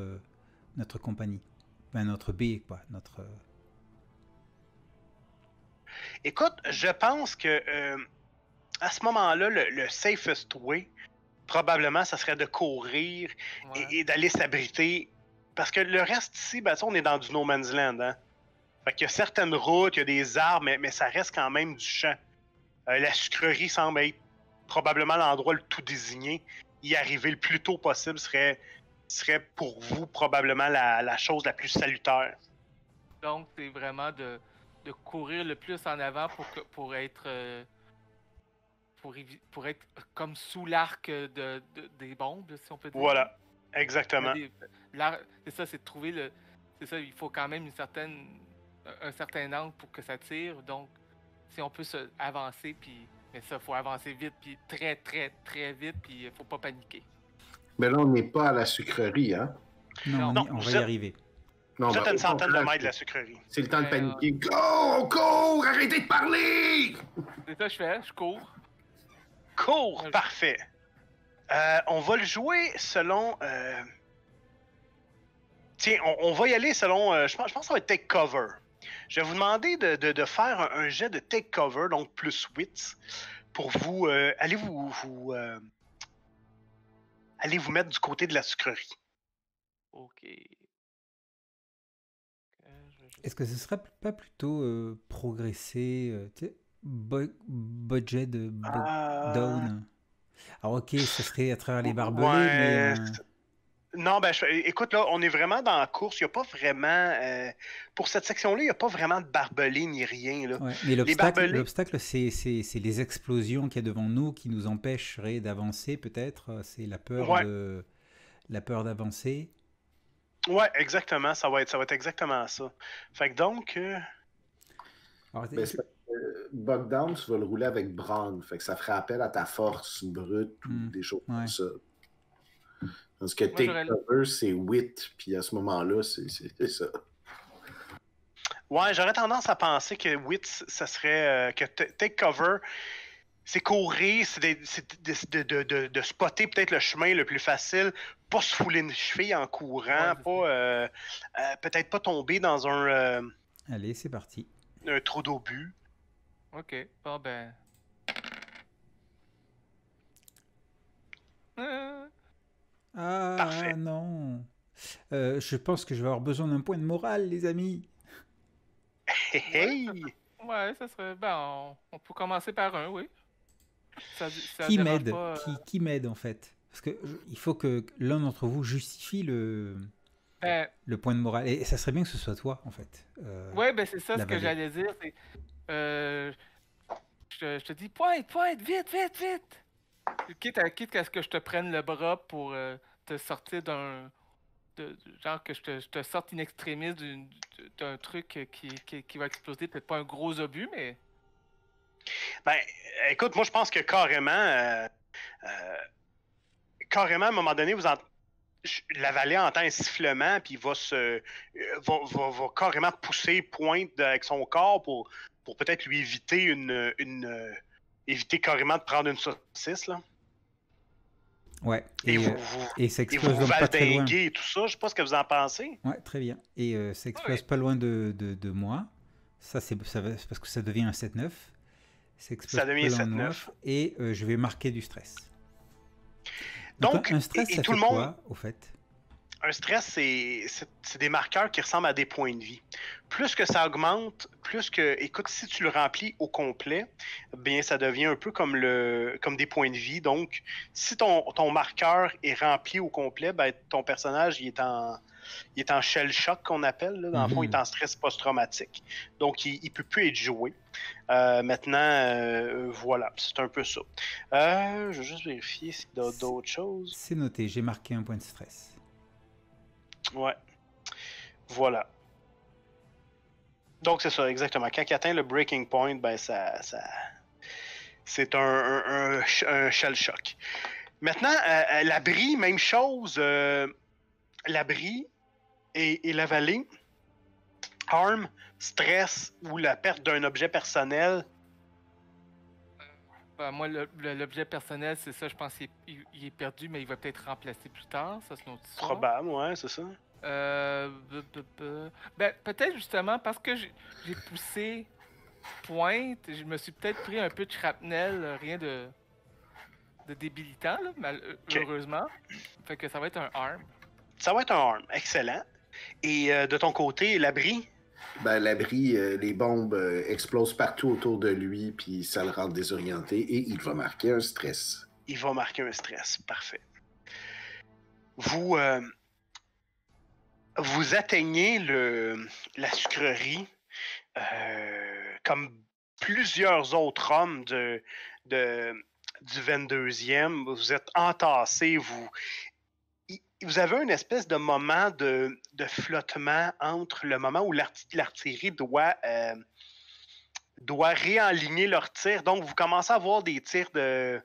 compagnie. Ben, notre B, quoi. Écoute, je pense que, à ce moment-là, le safest way, probablement, ça serait de courir et d'aller s'abriter. Parce que le reste ici, ben, on est dans du no man's land. Hein? Fait qu'il y a certaines routes, il y a des arbres, mais ça reste quand même du champ. La sucrerie semble être probablement l'endroit le tout désigné. Y arriver le plus tôt possible serait pour vous probablement la chose la plus salutaire. Donc, c'est vraiment de courir le plus en avant pour être comme sous l'arc des bombes, si on peut dire. Voilà, exactement. C'est ça, c'est de trouver le... C'est ça, il faut quand même un certain angle pour que ça tire, donc si on peut avancer, puis... Mais ça, il faut avancer vite, puis très, très, très vite, puis il faut pas paniquer. Mais là, on n'est pas à la sucrerie, hein? Non, on va y arriver. Vous êtes à une centaine de mètres de la sucrerie. C'est le temps de paniquer. Go! On court! Arrêtez de parler! C'est ça que je fais, je cours. Cours! Parfait! On va le jouer selon... Tiens, on va y aller selon... je pense que ça va être take cover. Je vais vous demander de faire un jet de take cover, donc plus 8, pour vous... allez vous mettre du côté de la sucrerie. OK. Est-ce que ce serait pas plutôt progresser, budget de down? Alors OK, ce serait à travers les barbelés, ouais, mais... Non, ben écoute, là, on est vraiment dans la course. Il n'y a pas vraiment... pour cette section-là, il n'y a pas vraiment de barbelés ni rien. Là. Ouais, mais l'obstacle, c'est les explosions qu'il y a devant nous qui nous empêcheraient d'avancer, peut-être. C'est la peur d'avancer. Ouais, exactement. Ça va être exactement ça. Fait que donc... Bogdown, tu vas le rouler avec Brawn. Fait que ça ferait appel à ta force brute ou des choses comme ça. Parce que take cover, c'est 8, puis à ce moment-là, c'est ça. Ouais, j'aurais tendance à penser que 8, ça serait... que take cover, c'est courir, c'est de spotter peut-être le chemin le plus facile, pas se fouler une cheville en courant, peut-être pas tomber dans un... Allez, c'est parti. Un trou d'obus. OK, bon ben... Ah, parfait. Non. Je pense que je vais avoir besoin d'un point de morale, les amis. Hey! Ouais, ça serait... Ben, on peut commencer par un, oui. Ça qui m'aide? Pas... Qui m'aide, en fait? Parce que il faut que l'un d'entre vous justifie le point de morale. Et ça serait bien que ce soit toi, en fait. Ouais, ben c'est ça ce que j'allais dire. Je te dis, pointe, vite! Quitte à ce que je te prenne le bras pour te sortir d'un... Genre que je te sorte in extremis d'un truc qui va exploser. Peut-être pas un gros obus, mais... Ben, écoute, moi, je pense que carrément... à un moment donné, la vallée entend un sifflement, puis va carrément pousser pointe avec son corps pour peut-être lui éviter éviter carrément de prendre une saucisse, là. Ouais. Et ça explose vous pas très loin. Et tout ça, je sais pas ce que vous en pensez. Ouais, très bien. Et ça explose pas loin de moi. Ça, c'est parce que ça devient un 7-9. Ça devient un 7-9. Et je vais marquer du stress. Donc un stress, ça fait quoi, au fait? Un stress, c'est des marqueurs qui ressemblent à des points de vie. Plus que ça augmente, plus que... Écoute, si tu le remplis au complet, bien, ça devient un peu comme des points de vie. Donc, si ton marqueur est rempli au complet, ben, ton personnage, il est en shell shock, qu'on appelle. Là. Dans le fond, il est en stress post-traumatique. Donc, il ne peut plus être joué. Maintenant, voilà, c'est un peu ça. Je vais juste vérifier s'il y a d'autres choses. C'est noté, j'ai marqué un point de stress. Ouais. Voilà. Donc, c'est ça, exactement. Quand il atteint le breaking point, ben ça c'est un shell shock. Maintenant, l'abri, même chose. L'abri et la vallée. Harm, stress ou la perte d'un objet personnel. Ben, moi, l'objet personnel, c'est ça, je pense qu'il est perdu, mais il va peut-être remplacer plus tard, ça c'est notre histoire. Probable, ouais, c'est ça. Ben, peut-être justement parce que j'ai poussé pointe, je me suis peut-être pris un peu de shrapnel, rien de débilitant, là, malheureusement. Okay. Fait que ça va être un arm. Ça va être un arm, excellent. Et de ton côté, l'abri, Ben, l'abri, les bombes explosent partout autour de lui, puis ça le rend désorienté et il va marquer un stress. Il va marquer un stress, parfait. Vous, vous atteignez la sucrerie comme plusieurs autres hommes du 22e. Vous êtes entassés, vous avez une espèce de moment de flottement entre le moment où l'artillerie doit réaligner leurs tirs. Donc, vous commencez à avoir des tirs de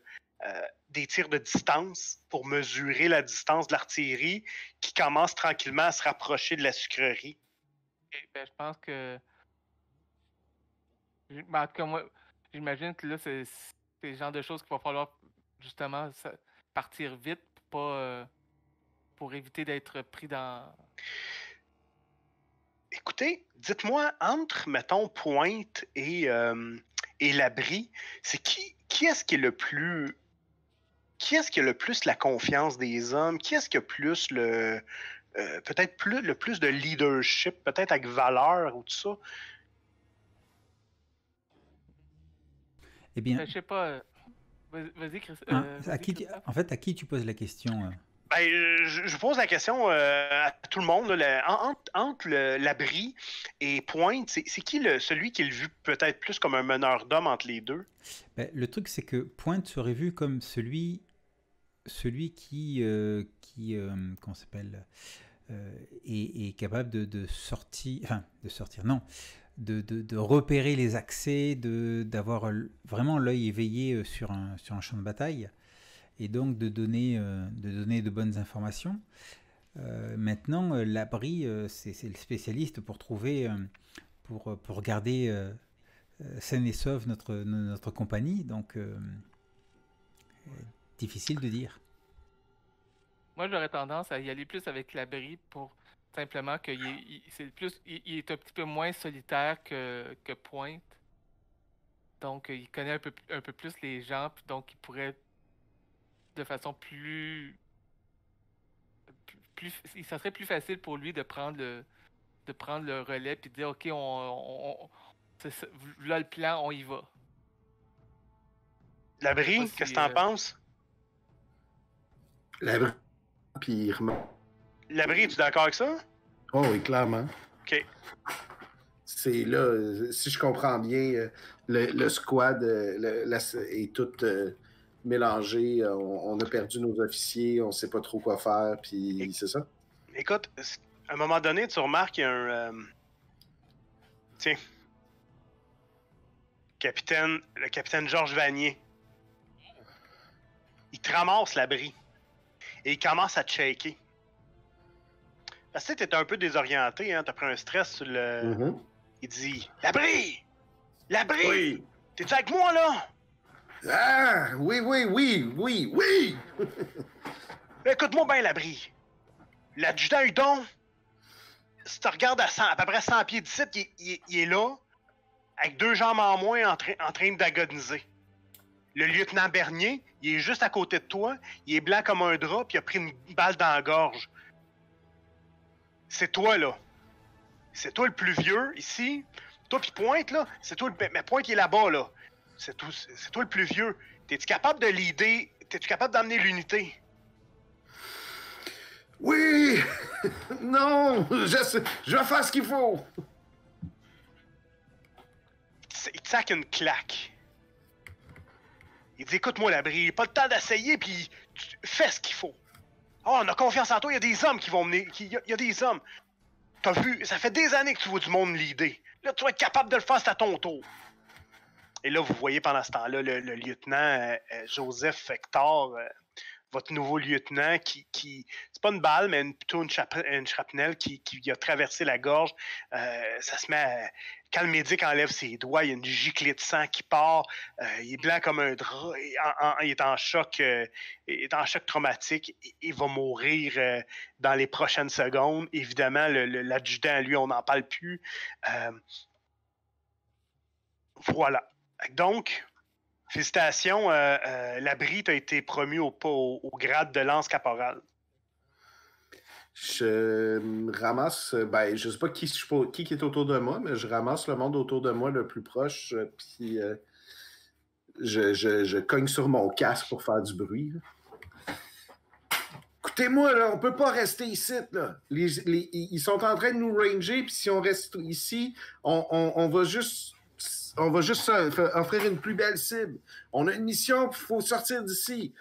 distance pour mesurer la distance de l'artillerie qui commence tranquillement à se rapprocher de la sucrerie. Okay, ben, je pense que... En tout cas, moi, j'imagine que là, c'est le genre de choses qu'il va falloir justement partir vite pour pas... pour éviter d'être pris dans... Écoutez, dites-moi, entre, mettons, Pointe et l'abri, c'est qui est-ce qui est le plus... Qui est-ce qui a le plus la confiance des hommes? Qui est-ce qui a plus le... peut-être plus, le plus de leadership, peut-être avec valeur ou tout ça? Eh bien... je sais pas... Vas-y, Christophe. En fait, à qui tu poses la question? Ben, je pose la question à tout le monde. Là, entre l'abri et Pointe, c'est qui celui qui est vu peut-être plus comme un meneur d'hommes entre les deux? Ben, le truc, c'est que Pointe serait vu comme celui qui est capable de sortir... Enfin, de sortir, non. De repérer les accès, d'avoir vraiment l'œil éveillé sur un champ de bataille. Et donc de donner de bonnes informations. Maintenant, l'abri, c'est le spécialiste pour trouver, pour garder saine et sauve notre compagnie. Donc, difficile de dire. Moi, j'aurais tendance à y aller plus avec l'abri pour simplement qu'il est un petit peu moins solitaire que Pointe. Donc, il connaît un peu plus les gens, donc il pourrait... de façon plus ça serait plus facile pour lui de prendre le relais puis de dire OK, on là le plan, on y va. L'abri, qu'est-ce que t'en penses? L'abri, pirement. L'abri, es-tu d'accord avec ça? Oh oui, clairement. OK. C'est là, si je comprends bien, le squad est tout... mélangé, on a perdu nos officiers, on ne sait pas trop quoi faire, puis c'est ça? Écoute, à un moment donné, tu remarques qu'il y a un... tiens. Le capitaine Georges Vanier. Il te ramasse l'abri. Et il commence à te shaker. Parce que tu étais un peu désorienté, hein? Tu as pris un stress sur le... Mm-hmm. Il dit, l'abri! L'abri! Oui. T'es-tu avec moi, là? Ah! Oui! Écoute-moi bien, l'abri. L'adjudant Hudon, si tu regardes à peu près 100 pieds d'ici, il est là, avec deux jambes en moins, en train d'agoniser. Le lieutenant Bernier, il est juste à côté de toi, il est blanc comme un drap, puis il a pris une balle dans la gorge. C'est toi, là. C'est toi le plus vieux, ici. Toi, puis Pointe, là, c'est toi le... Mais Pointe, il est là-bas, là. C'est toi le plus vieux. T'es-tu capable de l'aider? T'es-tu capable d'emmener l'unité? Oui! Non! Je vais faire ce qu'il faut! Il te sac une claque. Il dit, écoute-moi, l'abri, pas le temps d'essayer, puis fais ce qu'il faut. Oh, on a confiance en toi, il y a des hommes qui vont mener... Il y a des hommes. T'as vu, ça fait des années que tu vois du monde l'aider. Là, tu vas être capable de le faire, c'est à ton tour. Et là, vous voyez pendant ce temps-là le lieutenant Joseph Hector, votre nouveau lieutenant, qui c'est pas une balle, mais plutôt une shrapnel qui a traversé la gorge. Ça se met à... Quand le médic enlève ses doigts, il y a une giclée de sang qui part. Il est blanc comme un drap. Il est en choc traumatique. Il va mourir dans les prochaines secondes. Évidemment, l'adjudant, lui, on n'en parle plus. Voilà. Donc, félicitations, l'abri, t'as été promu au grade de lance-caporal. Je ramasse, ben, je sais pas qui est autour de moi, mais je ramasse le monde autour de moi le plus proche, puis je cogne sur mon casque pour faire du bruit. Écoutez-moi, là, on peut pas rester ici, là. Ils sont en train de nous ranger, puis si on reste ici, on va juste offrir une plus belle cible. On a une mission, puis il faut sortir d'ici.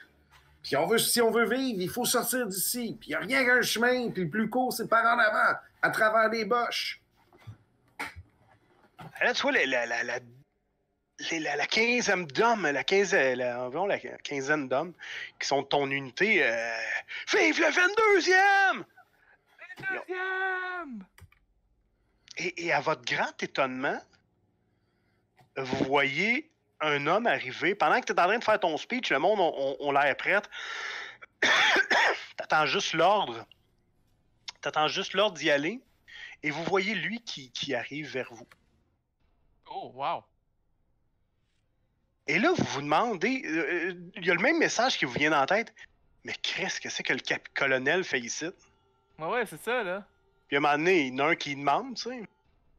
Puis si on veut vivre, il faut sortir d'ici. Puis il n'y a rien qu'un chemin, puis le plus court, c'est par en avant, à travers les boches. Là, tu vois, la quinzaine d'hommes, environ la quinzaine d'hommes qui sont de ton unité. Vive le 22e! 22e! Et à votre grand étonnement, vous voyez un homme arriver. Pendant que tu es en train de faire ton speech, le monde on l'air prête. T'attends juste l'ordre. T'attends juste l'ordre d'y aller. Et vous voyez lui qui arrive vers vous. Oh, wow! Et là, vous vous demandez... Il y a le même message qui vous vient en tête. Mais qu'est-ce que c'est que le colonel fait ici? Ouais, c'est ça, là. Puis à un moment donné, il y en a un qui demande, tu sais.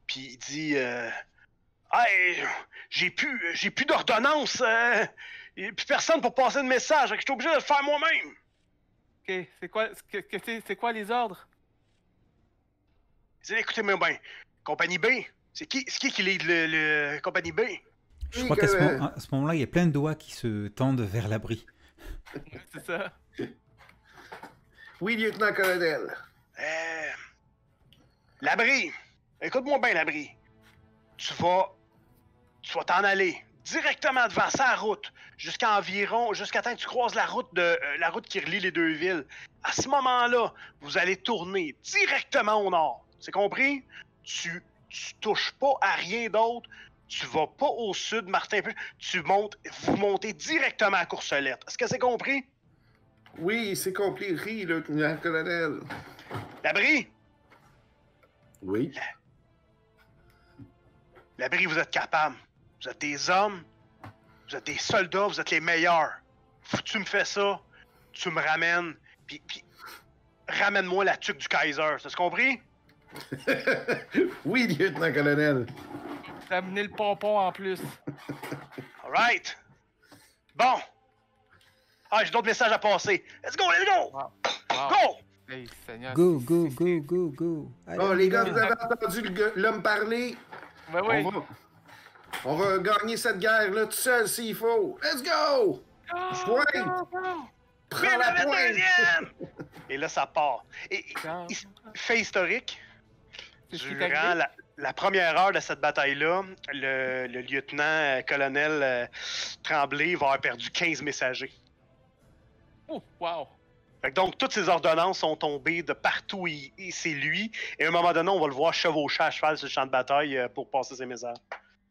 Puis il dit... Hey, j'ai plus d'ordonnance. Plus personne pour passer le message. Je suis obligé de le faire moi-même. OK. C'est quoi les ordres? Écoutez-moi bien. Compagnie B. C'est qui lead le Compagnie B? Je crois qu'à ce moment-là, il y a plein de doigts qui se tendent vers l'abri. C'est ça. Oui, lieutenant-colonel. L'abri. Écoute-moi bien, l'abri. Tu vas t'en aller directement devant sa route jusqu'à temps que tu croises la route qui relie les deux villes. À ce moment-là, vous allez tourner directement au nord. C'est compris? Tu touches pas à rien d'autre. Tu vas pas au sud, Martinpuich. Vous montez directement à Courcelette. Est-ce que c'est compris? Oui, c'est compris, le colonel. L'abri? Oui. L'abri, vous êtes capables. Vous êtes des hommes, vous êtes des soldats, vous êtes les meilleurs. Tu me fais ça, tu me ramènes, puis ramène-moi la tuque du Kaiser. C'est compris? Oui, lieutenant-colonel. T'as amené le pompon en plus. All right. Bon. Ah, j'ai d'autres messages à passer. Let's go! Wow. Wow. Go! Hey, Seigneur. Go! Allez, bon, les gars, vous avez entendu l'homme parler? Ben oui. On va gagner cette guerre-là tout seul s'il faut. Let's go! Go! Prends la pointe! Et là, ça part. Et fait historique, durant la première heure de cette bataille-là, le lieutenant-colonel Tremblay va avoir perdu 15 messagers. Oh, wow! Donc, toutes ces ordonnances sont tombées de partout, et c'est lui. Et à un moment donné, on va le voir chevaucher à cheval sur le champ de bataille pour passer ses messages.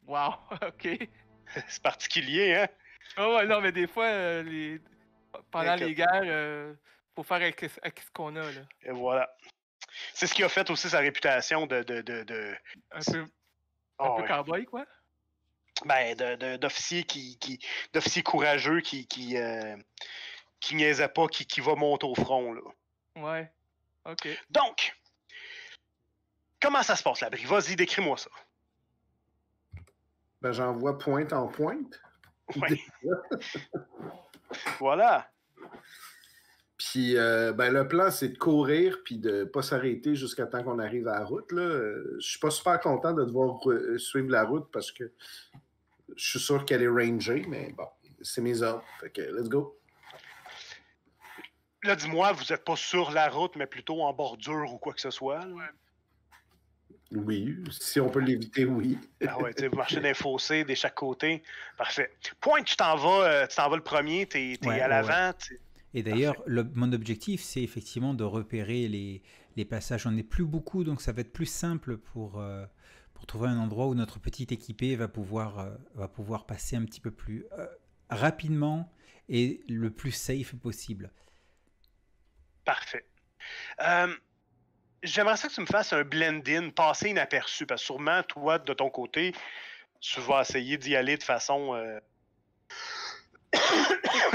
Wow, OK. C'est particulier, hein? Oh, non, mais des fois, pendant les guerres, faut faire avec ce qu'on a, là. Et voilà. C'est ce qui a fait aussi sa réputation de... Un peu cowboy, quoi? Ben, d'officier courageux qui niaisait pas, qui va monter au front, là. Ouais. OK. Donc, comment ça se passe, l'abri? Vas-y, décris-moi ça. Ben, j'en vois pointe en pointe. Ouais. Voilà. Puis, ben, le plan, c'est de courir puis de pas s'arrêter jusqu'à temps qu'on arrive à la route, là. Je suis pas super content de devoir suivre la route parce que je suis sûr qu'elle est rangée, mais bon, c'est mes ordres. Fait que, let's go. Là, dis-moi, vous n'êtes pas sur la route, mais plutôt en bordure ou quoi que ce soit. Là. Oui, si on peut l'éviter, oui. Ah ouais, tu sais, vous marchez dans les fossés, de chaque côté. Parfait. Point, tu t'en vas le premier, t'es à l'avant. Ouais. Et d'ailleurs, mon objectif, c'est effectivement de repérer les passages. On n'est plus beaucoup, donc ça va être plus simple pour trouver un endroit où notre petite équipée va pouvoir passer un petit peu plus rapidement et le plus safe possible. Parfait. J'aimerais ça que tu me fasses un blend-in, passer inaperçu, parce que sûrement, toi, de ton côté, tu vas essayer d'y aller de façon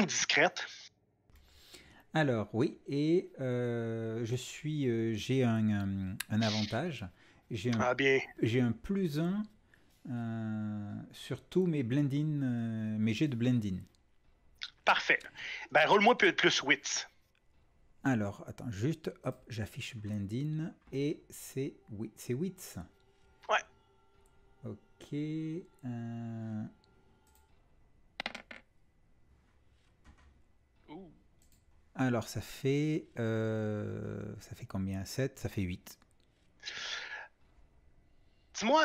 discrète. Alors, oui, et j'ai un avantage. J'ai un, +1 sur tous mes blending, mes jets de blending. Parfait. Ben, roule-moi +8. Alors, attends, juste, hop, j'affiche blending et c'est 8. C'est 8, ça. Ouais. Ok. Alors, ça fait combien? 7? Ça fait 8. Dis-moi,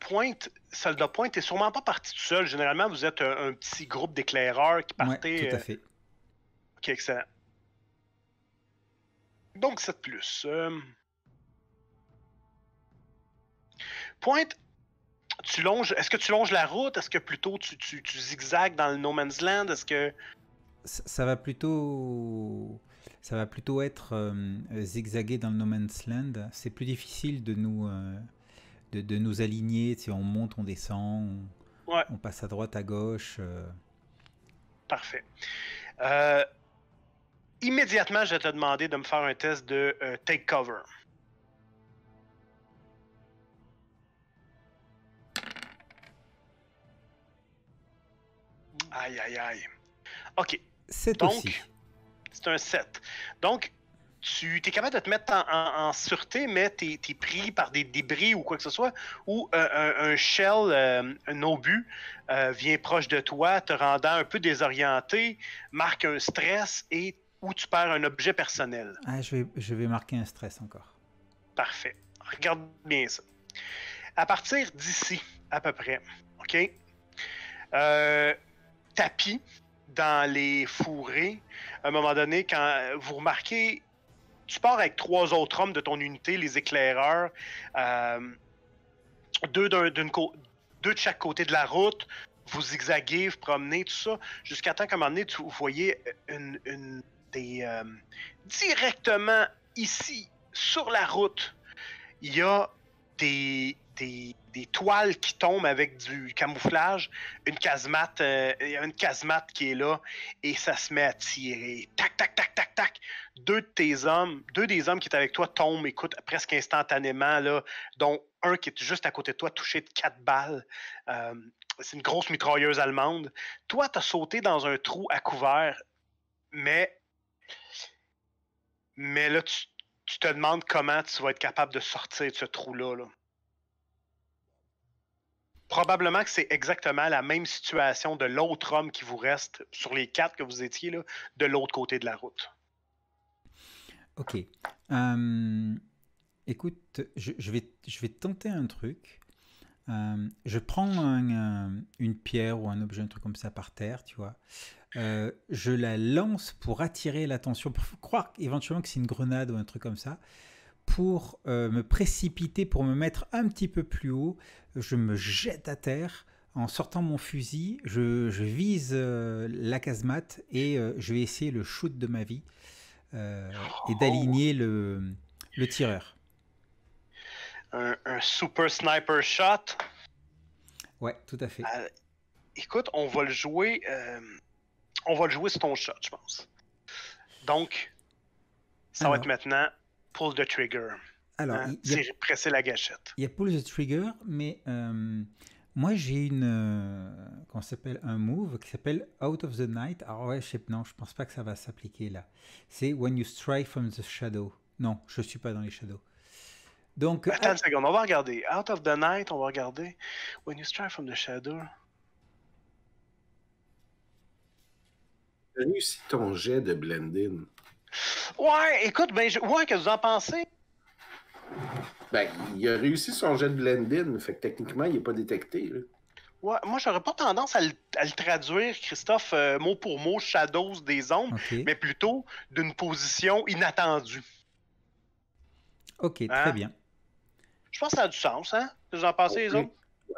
Pointe, Soldat Pointe, t'es sûrement pas parti tout seul. Généralement, vous êtes un petit groupe d'éclaireurs qui partaient... Ouais, tout à fait. Ok, excellent. Donc, 7+. Pointe, tu longes... Est-ce que tu longes la route? Est-ce que plutôt tu zigzagues dans le No Man's Land? Est-ce que... ça va plutôt être zigzagué dans le No Man's Land. C'est plus difficile de nous aligner. Tu sais, on monte, on descend, on, ouais, on passe à droite, à gauche. Parfait. Immédiatement, je vais te demander de me faire un test de take cover. Aïe, aïe, aïe. OK. 7 donc, aussi. C'est un 7. Donc, tu es capable de te mettre en sûreté, mais tu es pris par des débris ou quoi que ce soit, ou un shell, un obus, vient proche de toi, te rendant un peu désorienté, marque un stress et ou tu perds un objet personnel. Ah, je vais marquer un stress encore. Parfait. Regarde bien ça. À partir d'ici, à peu près, OK? Tapis. Dans les fourrés, à un moment donné, quand vous remarquez, tu pars avec 3 autres hommes de ton unité, les éclaireurs, 2 de chaque côté de la route, vous zigzaguez, vous promenez, tout ça, jusqu'à temps qu'à un moment donné, vous voyez directement ici, sur la route, il y a des toiles qui tombent avec du camouflage, une casemate qui est là, et ça se met à tirer. Tac, tac, tac, tac, tac. Deux des hommes qui étaient avec toi tombent, écoute, presque instantanément, là, dont un qui est juste à côté de toi, touché de 4 balles. C'est une grosse mitrailleuse allemande. Toi, t'as sauté dans un trou à couvert, mais là, tu te demandes comment tu vas être capable de sortir de ce trou-là, là. Probablement que c'est exactement la même situation de l'autre homme qui vous reste, sur les 4 que vous étiez, là, de l'autre côté de la route. OK. Écoute, je vais tenter un truc. Je prends une pierre ou un objet, un truc comme ça, par terre, tu vois. Je la lance pour attirer l'attention, pour croire éventuellement que c'est une grenade ou un truc comme ça. Pour me précipiter, pour me mettre un petit peu plus haut, je me jette à terre. En sortant mon fusil, je vise la casemate et je vais essayer le shoot de ma vie et d'aligner le tireur. Un super sniper shot. Ouais, tout à fait. Écoute, on va le jouer. On va le jouer sur ton shot, je pense. Donc, ça va être maintenant. Pull the trigger. Alors, hein, c'est presser la gâchette. Il y a pull the trigger, mais moi j'ai un move qui s'appelle Out of the Night. Alors ouais, je pense pas que ça va s'appliquer là. C'est When you strike from the shadow. Non, je suis pas dans les shadows. Donc, attends une seconde, on va regarder. Out of the Night, on va regarder. When you strike from the shadow. Réussis ton jet de blending. Ouais, écoute, ben, ouais, qu'est-ce que vous en pensez? Ben, il a réussi son jet de blending, fait que techniquement, il n'est pas détecté, là. Ouais, moi, j'aurais pas tendance à le traduire, Christophe, mot pour mot, shadows des ombres, okay, mais plutôt d'une position inattendue. OK, hein? Très bien. Je pense que ça a du sens, hein? Qu'est-ce que vous en pensez, les autres?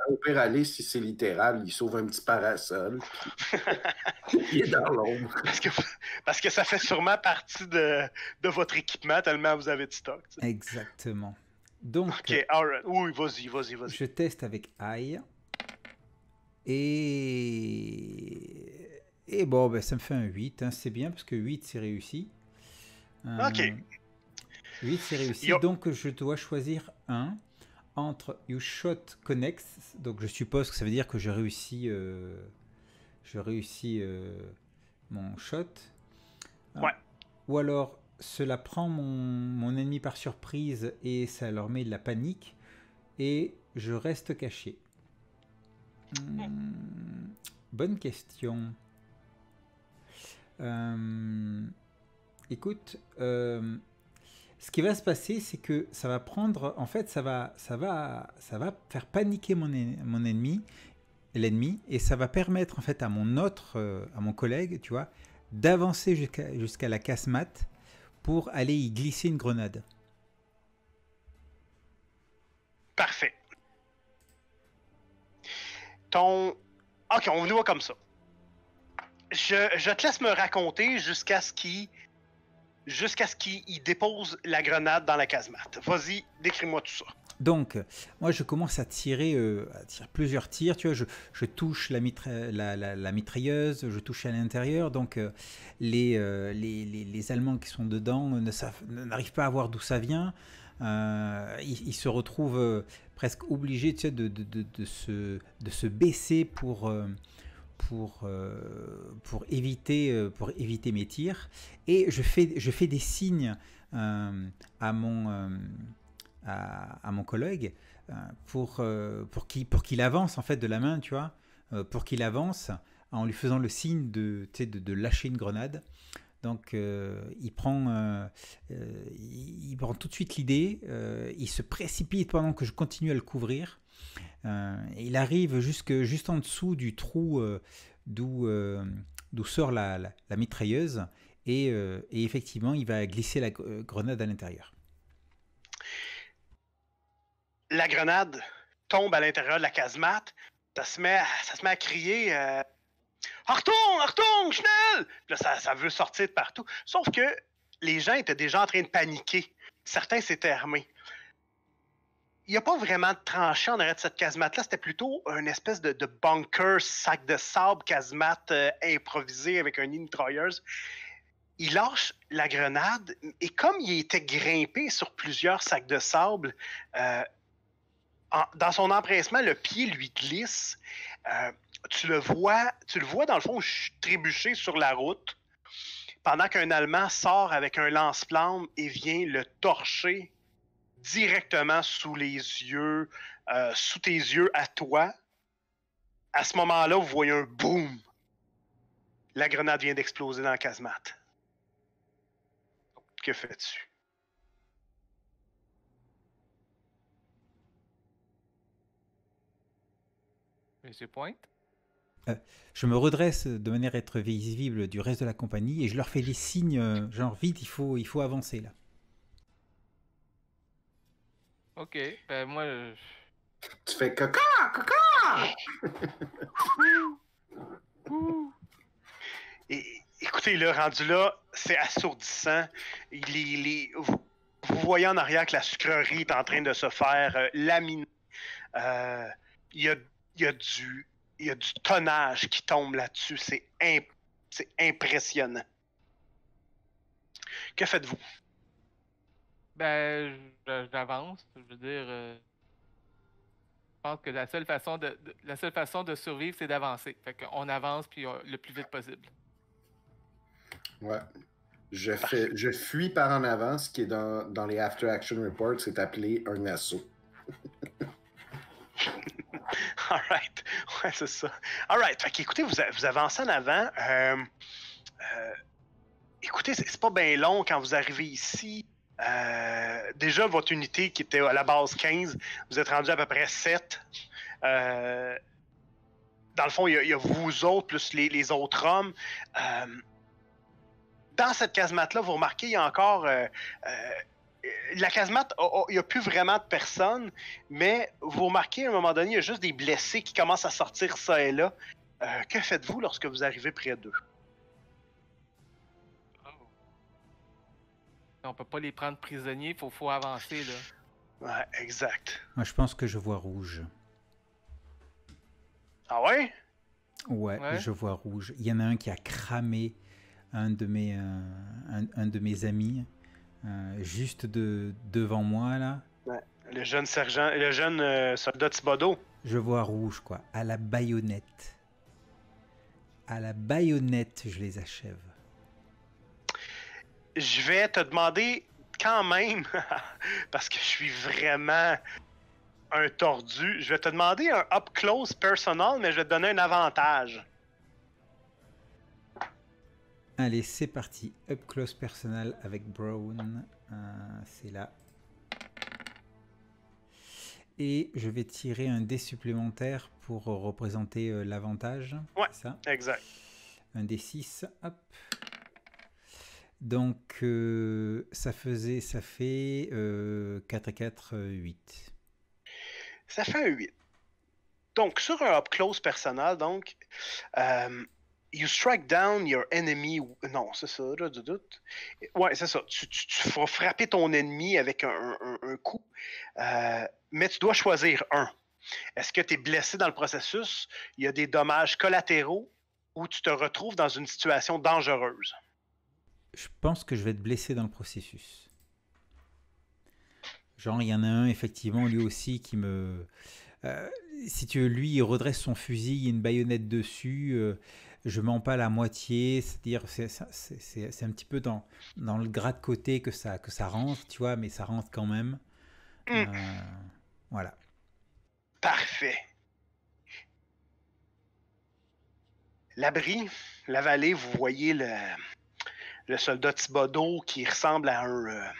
Au pire, aller, si c'est littéral, il sauve un petit parasol. Il est dans l'ombre. Parce que ça fait sûrement partie de votre équipement, tellement vous avez de stock. Tu sais. Exactement. Donc, OK, all right. Oui, vas-y. Je teste avec Aïe. Et bon, ben, ça me fait un 8. Hein. C'est bien, parce que 8, c'est réussi. Ok. 8, c'est réussi. Yo. Donc, je dois choisir un entre You Shot Connects. Donc, je suppose que ça veut dire que j'ai réussi, mon shot. Ouais. Ou alors, cela prend mon ennemi par surprise et ça leur met de la panique. Et je reste caché. Bonne question. Écoute, ce qui va se passer, c'est que ça va prendre, en fait, ça va faire paniquer mon ennemi, et ça va permettre en fait à mon collègue, tu vois, d'avancer jusqu'à la casemate pour aller y glisser une grenade. Parfait. Ok, on nous voit comme ça. Je te laisse me raconter jusqu'à ce qu'il dépose la grenade dans la casemate. Vas-y, décris-moi tout ça. Donc, moi, je commence à tirer plusieurs tirs. Tu vois, je touche la mitrailleuse, je touche à l'intérieur. Donc, les Allemands qui sont dedans n'arrivent pas à voir d'où ça vient. Ils se retrouvent presque obligés, tu sais, de se baisser pour éviter mes tirs, et je fais des signes à mon collègue pour qu'il avance en fait de la main, tu vois, pour qu'il avance en lui faisant le signe de lâcher une grenade. Donc il prend tout de suite l'idée, il se précipite pendant que je continue à le couvrir. Il arrive juste en dessous du trou d'où sort la mitrailleuse, et effectivement il va glisser la grenade à l'intérieur. La grenade tombe à l'intérieur de la casemate, ça se met à crier Achtung, Achtung, schnell! Là, ça veut sortir de partout. Sauf que les gens étaient déjà en train de paniquer. Certains s'étaient armés. Il n'y a pas vraiment de tranchée en arrière de cette casemate-là. C'était plutôt une espèce de bunker, sac de sable, casemate improvisée avec un nid mitrailleuse. Il lâche la grenade, et comme il était grimpé sur plusieurs sacs de sable, dans son empressement, le pied lui glisse. Tu le vois dans le fond trébucher sur la route, pendant qu'un Allemand sort avec un lance-flamme et vient le torcher directement sous tes yeux à toi. À ce moment-là, vous voyez un boom. La grenade vient d'exploser dans la casemate. Que fais-tu? Monsieur Pointe? Je me redresse de manière à être visible du reste de la compagnie, et je leur fais des signes, genre vite, il faut avancer là. Ok, ben moi... Tu fais caca, caca. Écoutez, le rendu là, c'est assourdissant. Vous voyez en arrière que la sucrerie est en train de se faire laminer. Il y a du tonnage qui tombe là-dessus. C'est impressionnant. Que faites-vous? Ben, j'avance. Je veux dire, je pense que la seule façon de survivre, c'est d'avancer. Fait qu'on avance puis le plus vite possible. Ouais. Je fuis par en avant, ce qui est dans les After Action Reports, c'est appelé un assaut. All right. Ouais, c'est ça. All right. Fait qu'écoutez, vous avancez en avant. Écoutez, c'est pas bien long quand vous arrivez ici. Déjà, votre unité qui était à la base 15, vous êtes rendu à peu près 7. Dans le fond, il y a vous autres plus les autres hommes. Dans cette casemate-là, vous remarquez, il y a encore... la casemate, il n'y a plus vraiment de personnes, mais vous remarquez à un moment donné, il y a juste des blessés qui commencent à sortir ça et là. Que faites-vous lorsque vous arrivez près d'eux? Oh. On peut pas les prendre prisonniers, faut avancer, là. Ouais, exact. Moi, je pense que je vois rouge. Ah ouais? Ouais, je vois rouge. Il y en a un qui a cramé un de mes amis, juste devant moi, là. Ouais. Le jeune sergent, le jeune soldat Thibodeau. Je vois rouge, quoi, à la baïonnette. À la baïonnette, je les achève. Je vais te demander quand même, parce que je suis vraiment un tordu, je vais te demander un up-close personal, mais je vais te donner un avantage. Allez, c'est parti. Up-close personal avec Brown. C'est là. Et je vais tirer un dé supplémentaire pour représenter l'avantage. Ouais, ça exact. Un dé 6, hop. Donc, ça fait 4 et 4, 8. Ça fait un 8. Donc, sur un up-close personnel, donc, you strike down your enemy... Non, c'est ça, là, du doute. Ouais, c'est ça. Tu vas frapper ton ennemi avec un coup, mais tu dois choisir un. Est-ce que tu es blessé dans le processus? Il y a des dommages collatéraux ou tu te retrouves dans une situation dangereuse? Je pense que je vais être blessé dans le processus. Genre, il y en a un, effectivement, lui aussi, qui me... si tu veux, lui, il redresse son fusil, il y a une baïonnette dessus, je m'empale à moitié, c'est-à-dire, c'est un petit peu dans le gras de côté que ça rentre, tu vois, mais ça rentre quand même. Voilà. Parfait. L'abri, la vallée, vous voyez le soldat Thibodeau qui ressemble à un...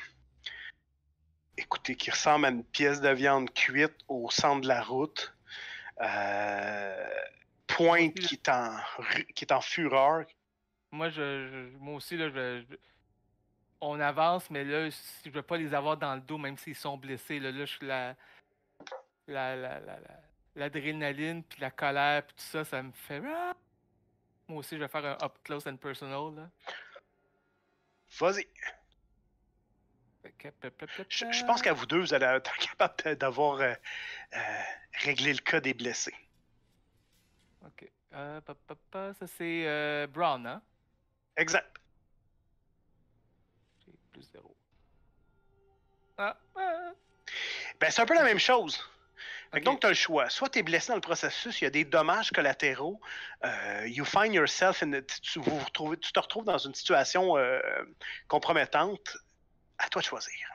écoutez, qui ressemble à une pièce de viande cuite au centre de la route. Pointe qui est en fureur. Moi, moi aussi, là, on avance, mais là, si je ne veux pas les avoir dans le dos, même s'ils sont blessés. Là, je suis l'adrénaline, puis la colère, puis tout ça, ça me fait... Moi aussi, je vais faire un up close and personal, là. Vas-y. Je pense qu'à vous deux, vous allez être capable d'avoir réglé le cas des blessés. OK. Ça, c'est Brown, hein? Exact. J'ai plus 0. Ben, c'est un peu la même chose. Okay. Donc, tu as le choix. Soit tu es blessé dans le processus, il y a des dommages collatéraux. You find yourself in... Tu te retrouves dans une situation compromettante. À toi de choisir.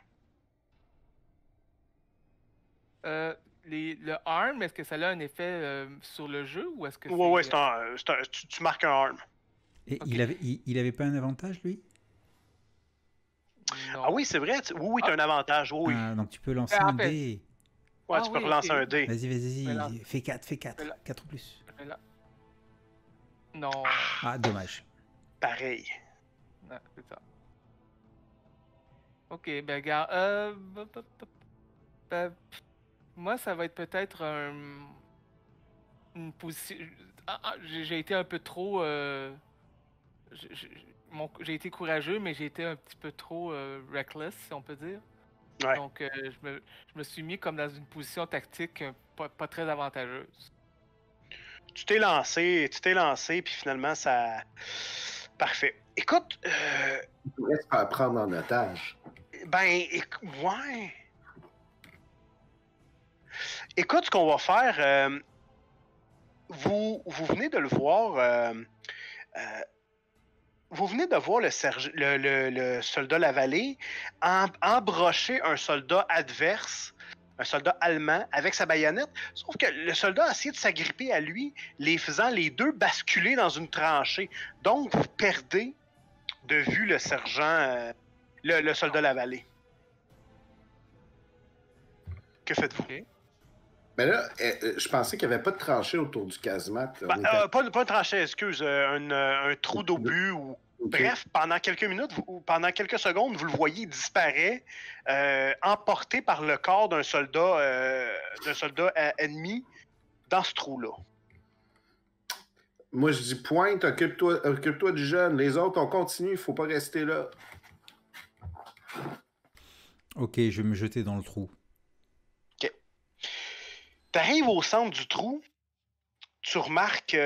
Le arm, est-ce que ça a un effet sur le jeu ou est-ce que... Oui, tu marques un arm. Et okay. il avait pas un avantage, lui? Non. Ah oui, c'est vrai. Oui, tu as un avantage. Oui. Ah, donc tu peux lancer un dé. Ouais, tu peux relancer un dé. Vas-y. Fais 4, fais 4. 4 ou plus. Non. Ah, dommage. Pareil. Non, c'est ça. Ok, ben regarde, moi ça va être peut-être une position... J'ai été un peu trop... J'ai été courageux, mais j'ai été un petit peu trop reckless, si on peut dire. Ouais. Donc je me suis mis comme dans une position tactique pas très avantageuse. Tu t'es lancé, puis finalement ça... Parfait. Écoute... Il ne reste pas à prendre en otage. Ben, ouais. Écoute, ce qu'on va faire, vous venez de le voir, vous venez de voir le soldat Lavallée embrocher un soldat adverse, un soldat allemand, avec sa baïonnette, sauf que le soldat a essayé de s'agripper à lui, les faisant les deux basculer dans une tranchée. Donc, vous perdez de vue le sergent, le soldat Lavallée. Que faites-vous? Okay. Mais là, je pensais qu'il n'y avait pas de tranchée autour du casemate. Bah, pas de tranchée, excuse, un trou d'obus ou... Okay. Bref, pendant quelques minutes ou pendant quelques secondes, vous le voyez, il disparaît, emporté par le corps d'un soldat ennemi dans ce trou-là. Moi, je dis pointe, occupe-toi du jeune. Les autres, on continue, il faut pas rester là. Ok, je vais me jeter dans le trou. Ok. T'arrives au centre du trou, tu remarques...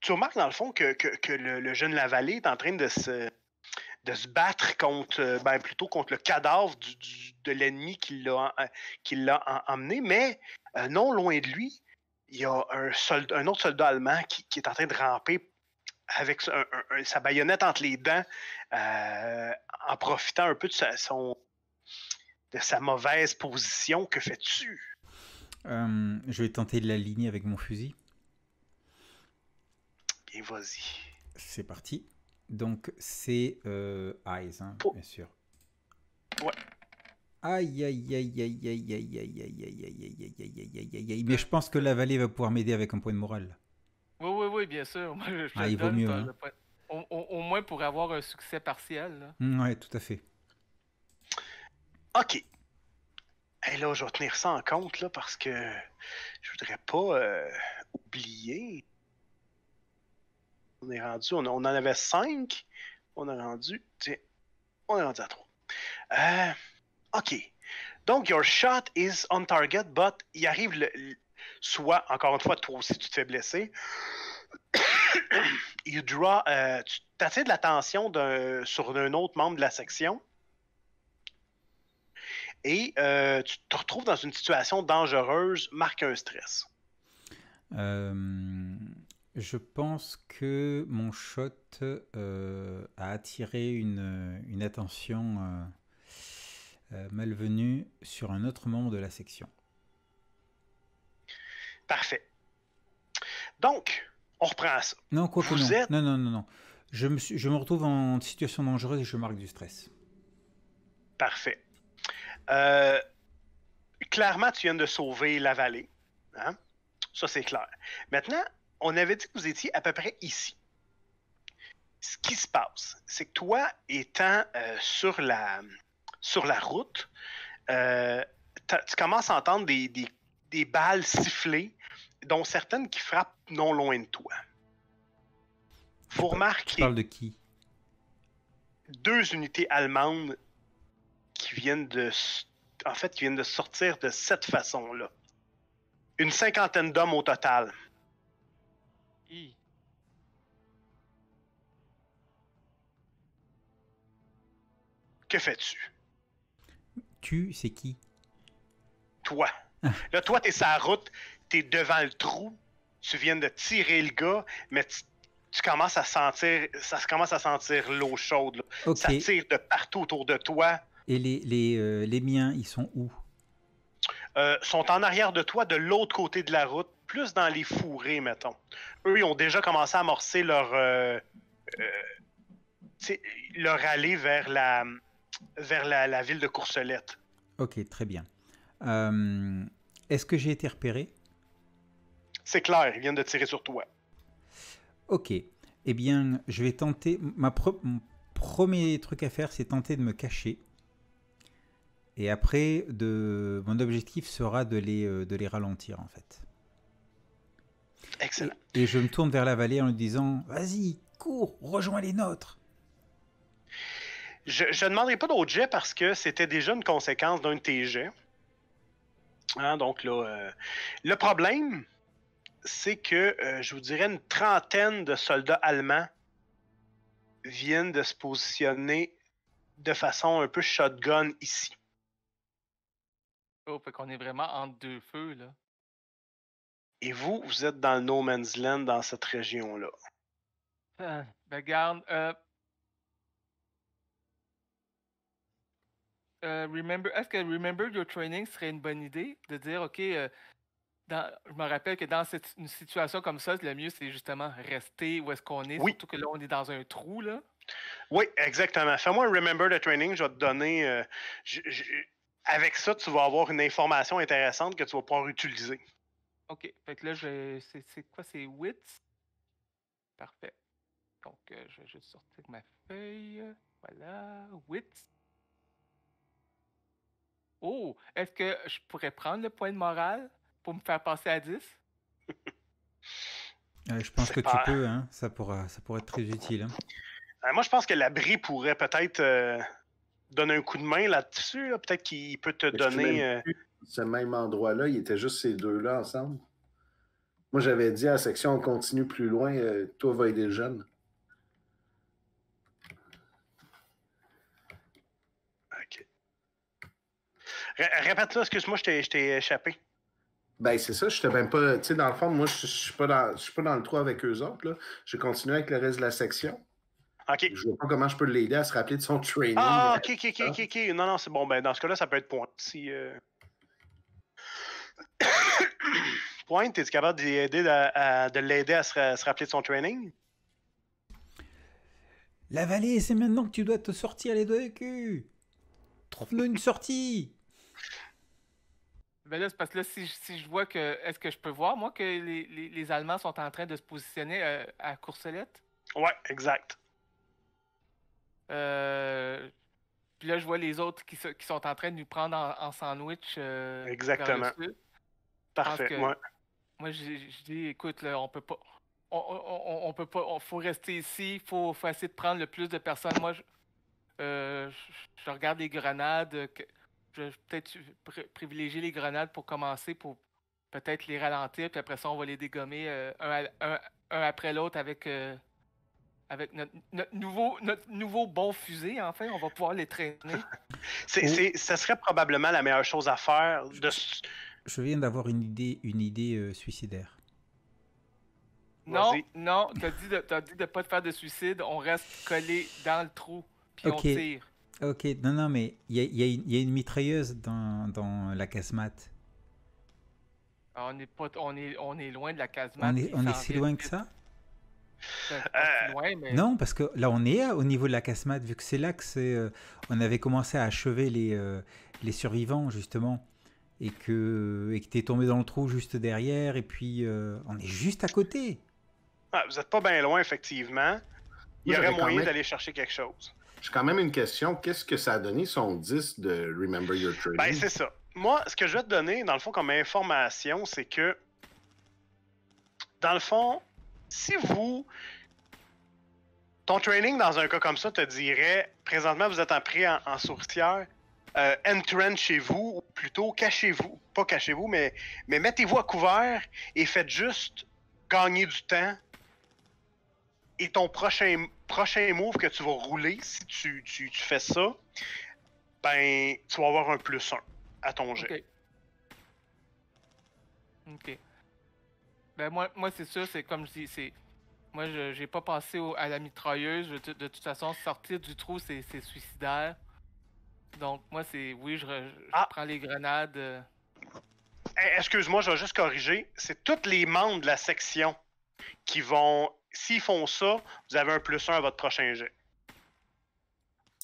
tu remarques dans le fond que le jeune Lavallée est en train de se battre contre, ben plutôt contre le cadavre de l'ennemi qui l'a emmené, mais non loin de lui, il y a un autre soldat allemand qui est en train de ramper avec sa baïonnette entre les dents, en profitant un peu de sa mauvaise position. Que fais-tu? Je vais tenter de l'aligner avec mon fusil. Bien, vas-y. C'est parti. Donc, c'est Eyes, hein, bien sûr. Ouais. Aïe, aïe, aïe, aïe, aïe, aïe, aïe, aïe, aïe, aïe, aïe, aïe, aïe. Mais je pense que la vallée va pouvoir m'aider avec un point de morale. Oui, bien sûr. Moi, il vaut mieux. Hein. Au moins pour avoir un succès partiel. Oui, tout à fait. OK. Et là, je vais tenir ça en compte, là, parce que je voudrais pas oublier. On est rendu, on en avait 5. On est rendu à 3. OK. Donc, your shot is on target, but il arrive soit, encore une fois, toi aussi, tu te fais blesser. You draw, tu t'attires de l'attention sur un autre membre de la section. Et tu te retrouves dans une situation dangereuse, marque un stress. Je pense que mon shot a attiré une attention malvenue sur un autre membre de la section. Parfait. Donc, on reprend ça. Non, quoi que non. Êtes... Non. Je me retrouve en situation dangereuse et je marque du stress. Parfait. Clairement, tu viens de sauver la vallée. Hein? Ça, c'est clair. Maintenant, on avait dit que vous étiez à peu près ici. Ce qui se passe, c'est que toi, étant sur la route, tu commences à entendre des balles sifflées, dont certaines qui frappent non loin de toi. Vous remarquez... Tu parles de qui? Deux unités allemandes qui viennent de sortir de cette façon-là. Une cinquantaine d'hommes au total. Hi. Que fais-tu? Tu, c'est qui? Toi. Ah. Là, toi, t'es sur la route, t'es devant le trou, tu viens de tirer le gars, mais tu commences à sentir... Ça commence à sentir l'eau chaude, là. Okay. Ça tire de partout autour de toi. Et les miens, ils sont où? Sont en arrière de toi, de l'autre côté de la route, plus dans les fourrés, mettons. Eux, ils ont déjà commencé à amorcer leur allée vers la ville de Courcelette. OK, très bien. Est-ce que j'ai été repéré? C'est clair, ils viennent de tirer sur toi. OK. Eh bien, je vais tenter... Mon premier truc à faire, c'est tenter de me cacher. Et après, mon objectif sera de les ralentir, en fait. Excellent. Et je me tourne vers la vallée en lui disant « Vas-y, cours, rejoins les nôtres ». Je ne demanderai pas d'autres jets parce que c'était déjà une conséquence d'un de tes jets. Hein, donc là, le problème, c'est que, je vous dirais, une trentaine de soldats allemands viennent de se positionner de façon un peu shotgun ici. Oh, fait qu'on est vraiment entre deux feux, là. Et vous, vous êtes dans le No Man's Land, dans cette région-là. Regarde, est-ce que Remember Your Training serait une bonne idée? De dire, OK, je me rappelle que dans une situation comme ça, le mieux, c'est justement rester où est-ce qu'on est, oui. Surtout que là, on est dans un trou, là. Oui, exactement. Fais-moi un Remember the Training, je vais te donner... Avec ça, tu vas avoir une information intéressante que tu vas pouvoir utiliser. OK. Fait que là, c'est quoi? C'est Wits? Parfait. Donc, je vais juste sortir ma feuille. Voilà. Wits. Oh! Est-ce que je pourrais prendre le point de morale pour me faire passer à 10? Je pense que tu peux, hein? Ça pourrait être très utile. Hein? Moi, je pense que l'abri pourrait peut-être... donne un coup de main là-dessus, là. Peut-être qu'il peut te donner... Ce même endroit-là, il était juste ces deux-là ensemble. Moi, j'avais dit à la section, on continue plus loin, toi, va aider le jeune. OK. Répète ça, excuse-moi, je t'ai échappé. Ben, c'est ça, je n'étais même pas... Tu sais, dans le fond, moi, je ne suis pas dans le trou avec eux autres, là. J'ai continué avec le reste de la section. Okay. Je ne vois pas comment je peux l'aider à se rappeler de son training. Ah, OK. Non, non, c'est bon. Ben, dans ce cas-là, ça peut être pointe. Si, Pointe, es-tu capable de l'aider à se rappeler de son training? La vallée, c'est maintenant que tu dois te sortir les deux culs. Trouve-le une sortie. Ben là, c'est parce que là, si je vois que... Est-ce que je peux voir, moi, que les Allemands sont en train de se positionner à Courcelette? Ouais, exact. Puis là, je vois les autres qui sont en train de nous prendre en sandwich. Exactement. Parfait, que, ouais. Moi, je dis, écoute, là, on peut pas... On peut pas... Faut rester ici, faut essayer de prendre le plus de personnes. Moi, je regarde les grenades. Je vais peut-être privilégier les grenades pour commencer, pour peut-être les ralentir, puis après ça, on va les dégommer un après l'autre avec notre nouveau bon fusil, enfin, on va pouvoir les traîner. Ça serait probablement la meilleure chose à faire. Je viens d'avoir une idée suicidaire. Non, t'as dit de pas te faire de suicide, on reste collé dans le trou, puis on tire. Ok, non, mais il y a une mitrailleuse dans la casemate. On est loin de la casemate. On est si loin que ça? Loin, mais... Non, parce que là, on est au niveau de la casemate, vu que c'est là que on avait commencé à achever les survivants, justement, et que t'es tombé dans le trou juste derrière, et puis on est juste à côté. Ah, vous n'êtes pas bien loin, effectivement. Il y aurait moyen d'aller chercher quelque chose. J'ai quand même une question. Qu'est-ce que ça a donné son 10 de Remember Your Training? Ben, c'est ça. Moi, ce que je vais te donner, dans le fond, comme information, c'est que, dans le fond, si vous... Ton training, dans un cas comme ça, te dirait, présentement, vous êtes en sourcière, entrant chez vous, ou plutôt cachez-vous. Pas cachez-vous, mais mettez-vous à couvert et faites juste gagner du temps. Et ton prochain move que tu vas rouler, si tu fais ça, ben, tu vas avoir un +1 à ton jet. OK. Ben, moi c'est sûr, c'est comme je dis, moi, je n'ai pas passé à la mitrailleuse. De toute façon, sortir du trou, c'est suicidaire. Donc, moi, c'est... Oui, je prends les grenades. Hey, excuse-moi, je vais juste corriger. C'est tous les membres de la section qui vont... S'ils font ça, vous avez un +1 à votre prochain jet.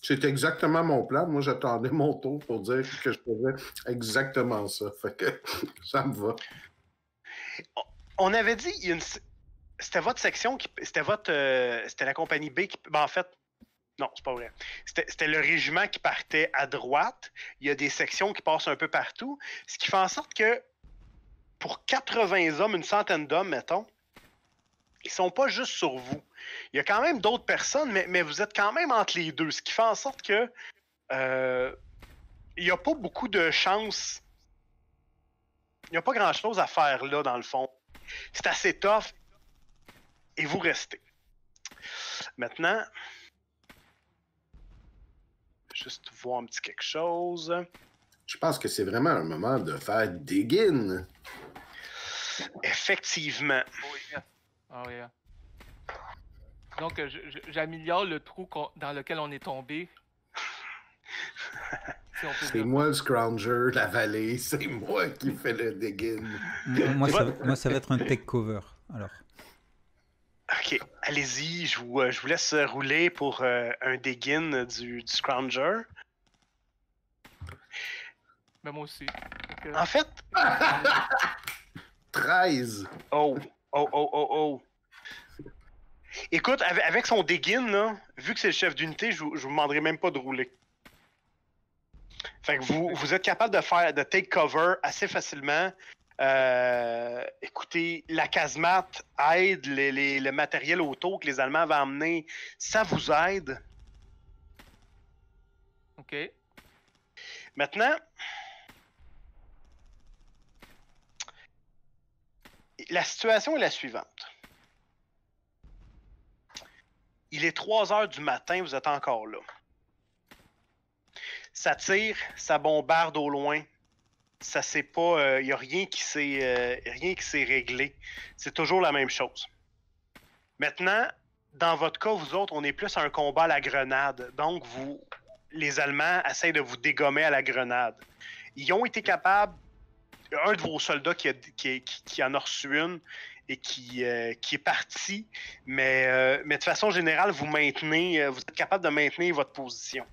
C'est exactement mon plan. Moi, j'attendais mon tour pour dire que je faisais exactement ça. Fait que ça me va. On avait dit... C'était votre section qui... C'était la compagnie B qui... Ben, en fait, non, c'est pas vrai. C'était le régiment qui partait à droite. Il y a des sections qui passent un peu partout. Ce qui fait en sorte que pour 80 hommes, une centaine d'hommes, mettons, ils sont pas juste sur vous. Il y a quand même d'autres personnes, mais vous êtes quand même entre les deux, ce qui fait en sorte que il n'y a pas beaucoup de chance. Il n'y a pas grand-chose à faire là, dans le fond. C'est assez tough. Et vous restez. Maintenant, juste voir un petit quelque chose. Je pense que c'est vraiment un moment de faire dégaine. Effectivement. Oui. Ah oui. Donc, j'améliore le trou dans lequel on est tombé. Si c'est moi le scrounger, la vallée, c'est moi qui fais le dégaine. Moi, ça va être un take cover, alors. OK, allez-y, je vous laisse rouler pour un dégaine du scrounger. Ben, moi aussi. Donc, en fait... 13! Oh. Écoute, avec son dégaine, là, vu que c'est le chef d'unité, je vous demanderai même pas de rouler. Fait que vous êtes capable de take cover assez facilement. Écoutez, la casemate aide, le matériel auto que les Allemands avaient emmené, ça vous aide. OK. Maintenant... La situation est la suivante. Il est 3 h du matin, vous êtes encore là. Ça tire, ça bombarde au loin. Ça s'est pas... Il n'y a rien qui s'est réglé. C'est toujours la même chose. Maintenant, dans votre cas, vous autres, on est plus à un combat à la grenade. Donc, vous, les Allemands essayent de vous dégommer à la grenade. Ils ont été capables... Un de vos soldats qui en a reçu une et qui est parti, mais de façon générale, vous êtes capable de maintenir votre position.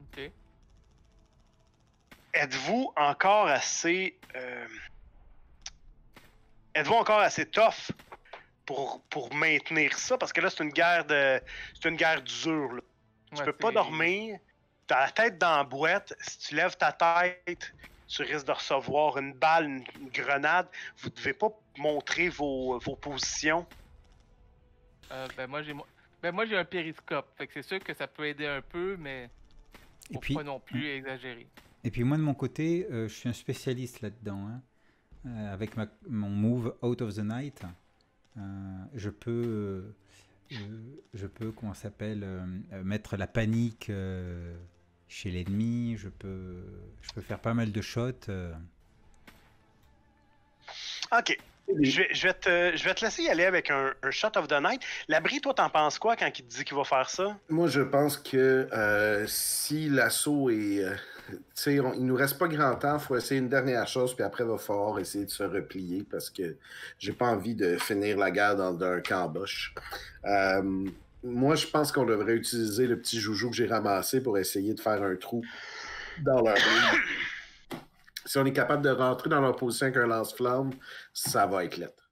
OK. Êtes-vous encore assez tough pour maintenir ça? Parce que là, c'est une guerre dure. Là. Ouais, tu peux pas dormir. T'as la tête dans la boîte. Si tu lèves ta tête, tu risques de recevoir une balle, une grenade. Vous devez pas montrer vos positions. Moi, j'ai un périscope. Fait que c'est sûr que ça peut aider un peu, mais faut pas non plus exagérer. Et puis moi, de mon côté, je suis un spécialiste là-dedans. Hein. Avec mon move Out of the Night, je peux comment s'appelle, mettre la panique chez l'ennemi. Je peux faire pas mal de shots. Ok. Je vais te laisser y aller avec un shot of the night. L'abri, toi, t'en penses quoi quand il te dit qu'il va faire ça? Moi, je pense que si l'assaut est... il nous reste pas grand temps, il faut essayer une dernière chose, puis après, il va falloir essayer de se replier parce que j'ai pas envie de finir la guerre dans un camboche. Moi, je pense qu'on devrait utiliser le petit joujou que j'ai ramassé pour essayer de faire un trou dans leur ligne. Si on est capable de rentrer dans leur position avec un lance-flamme, ça va être lettre.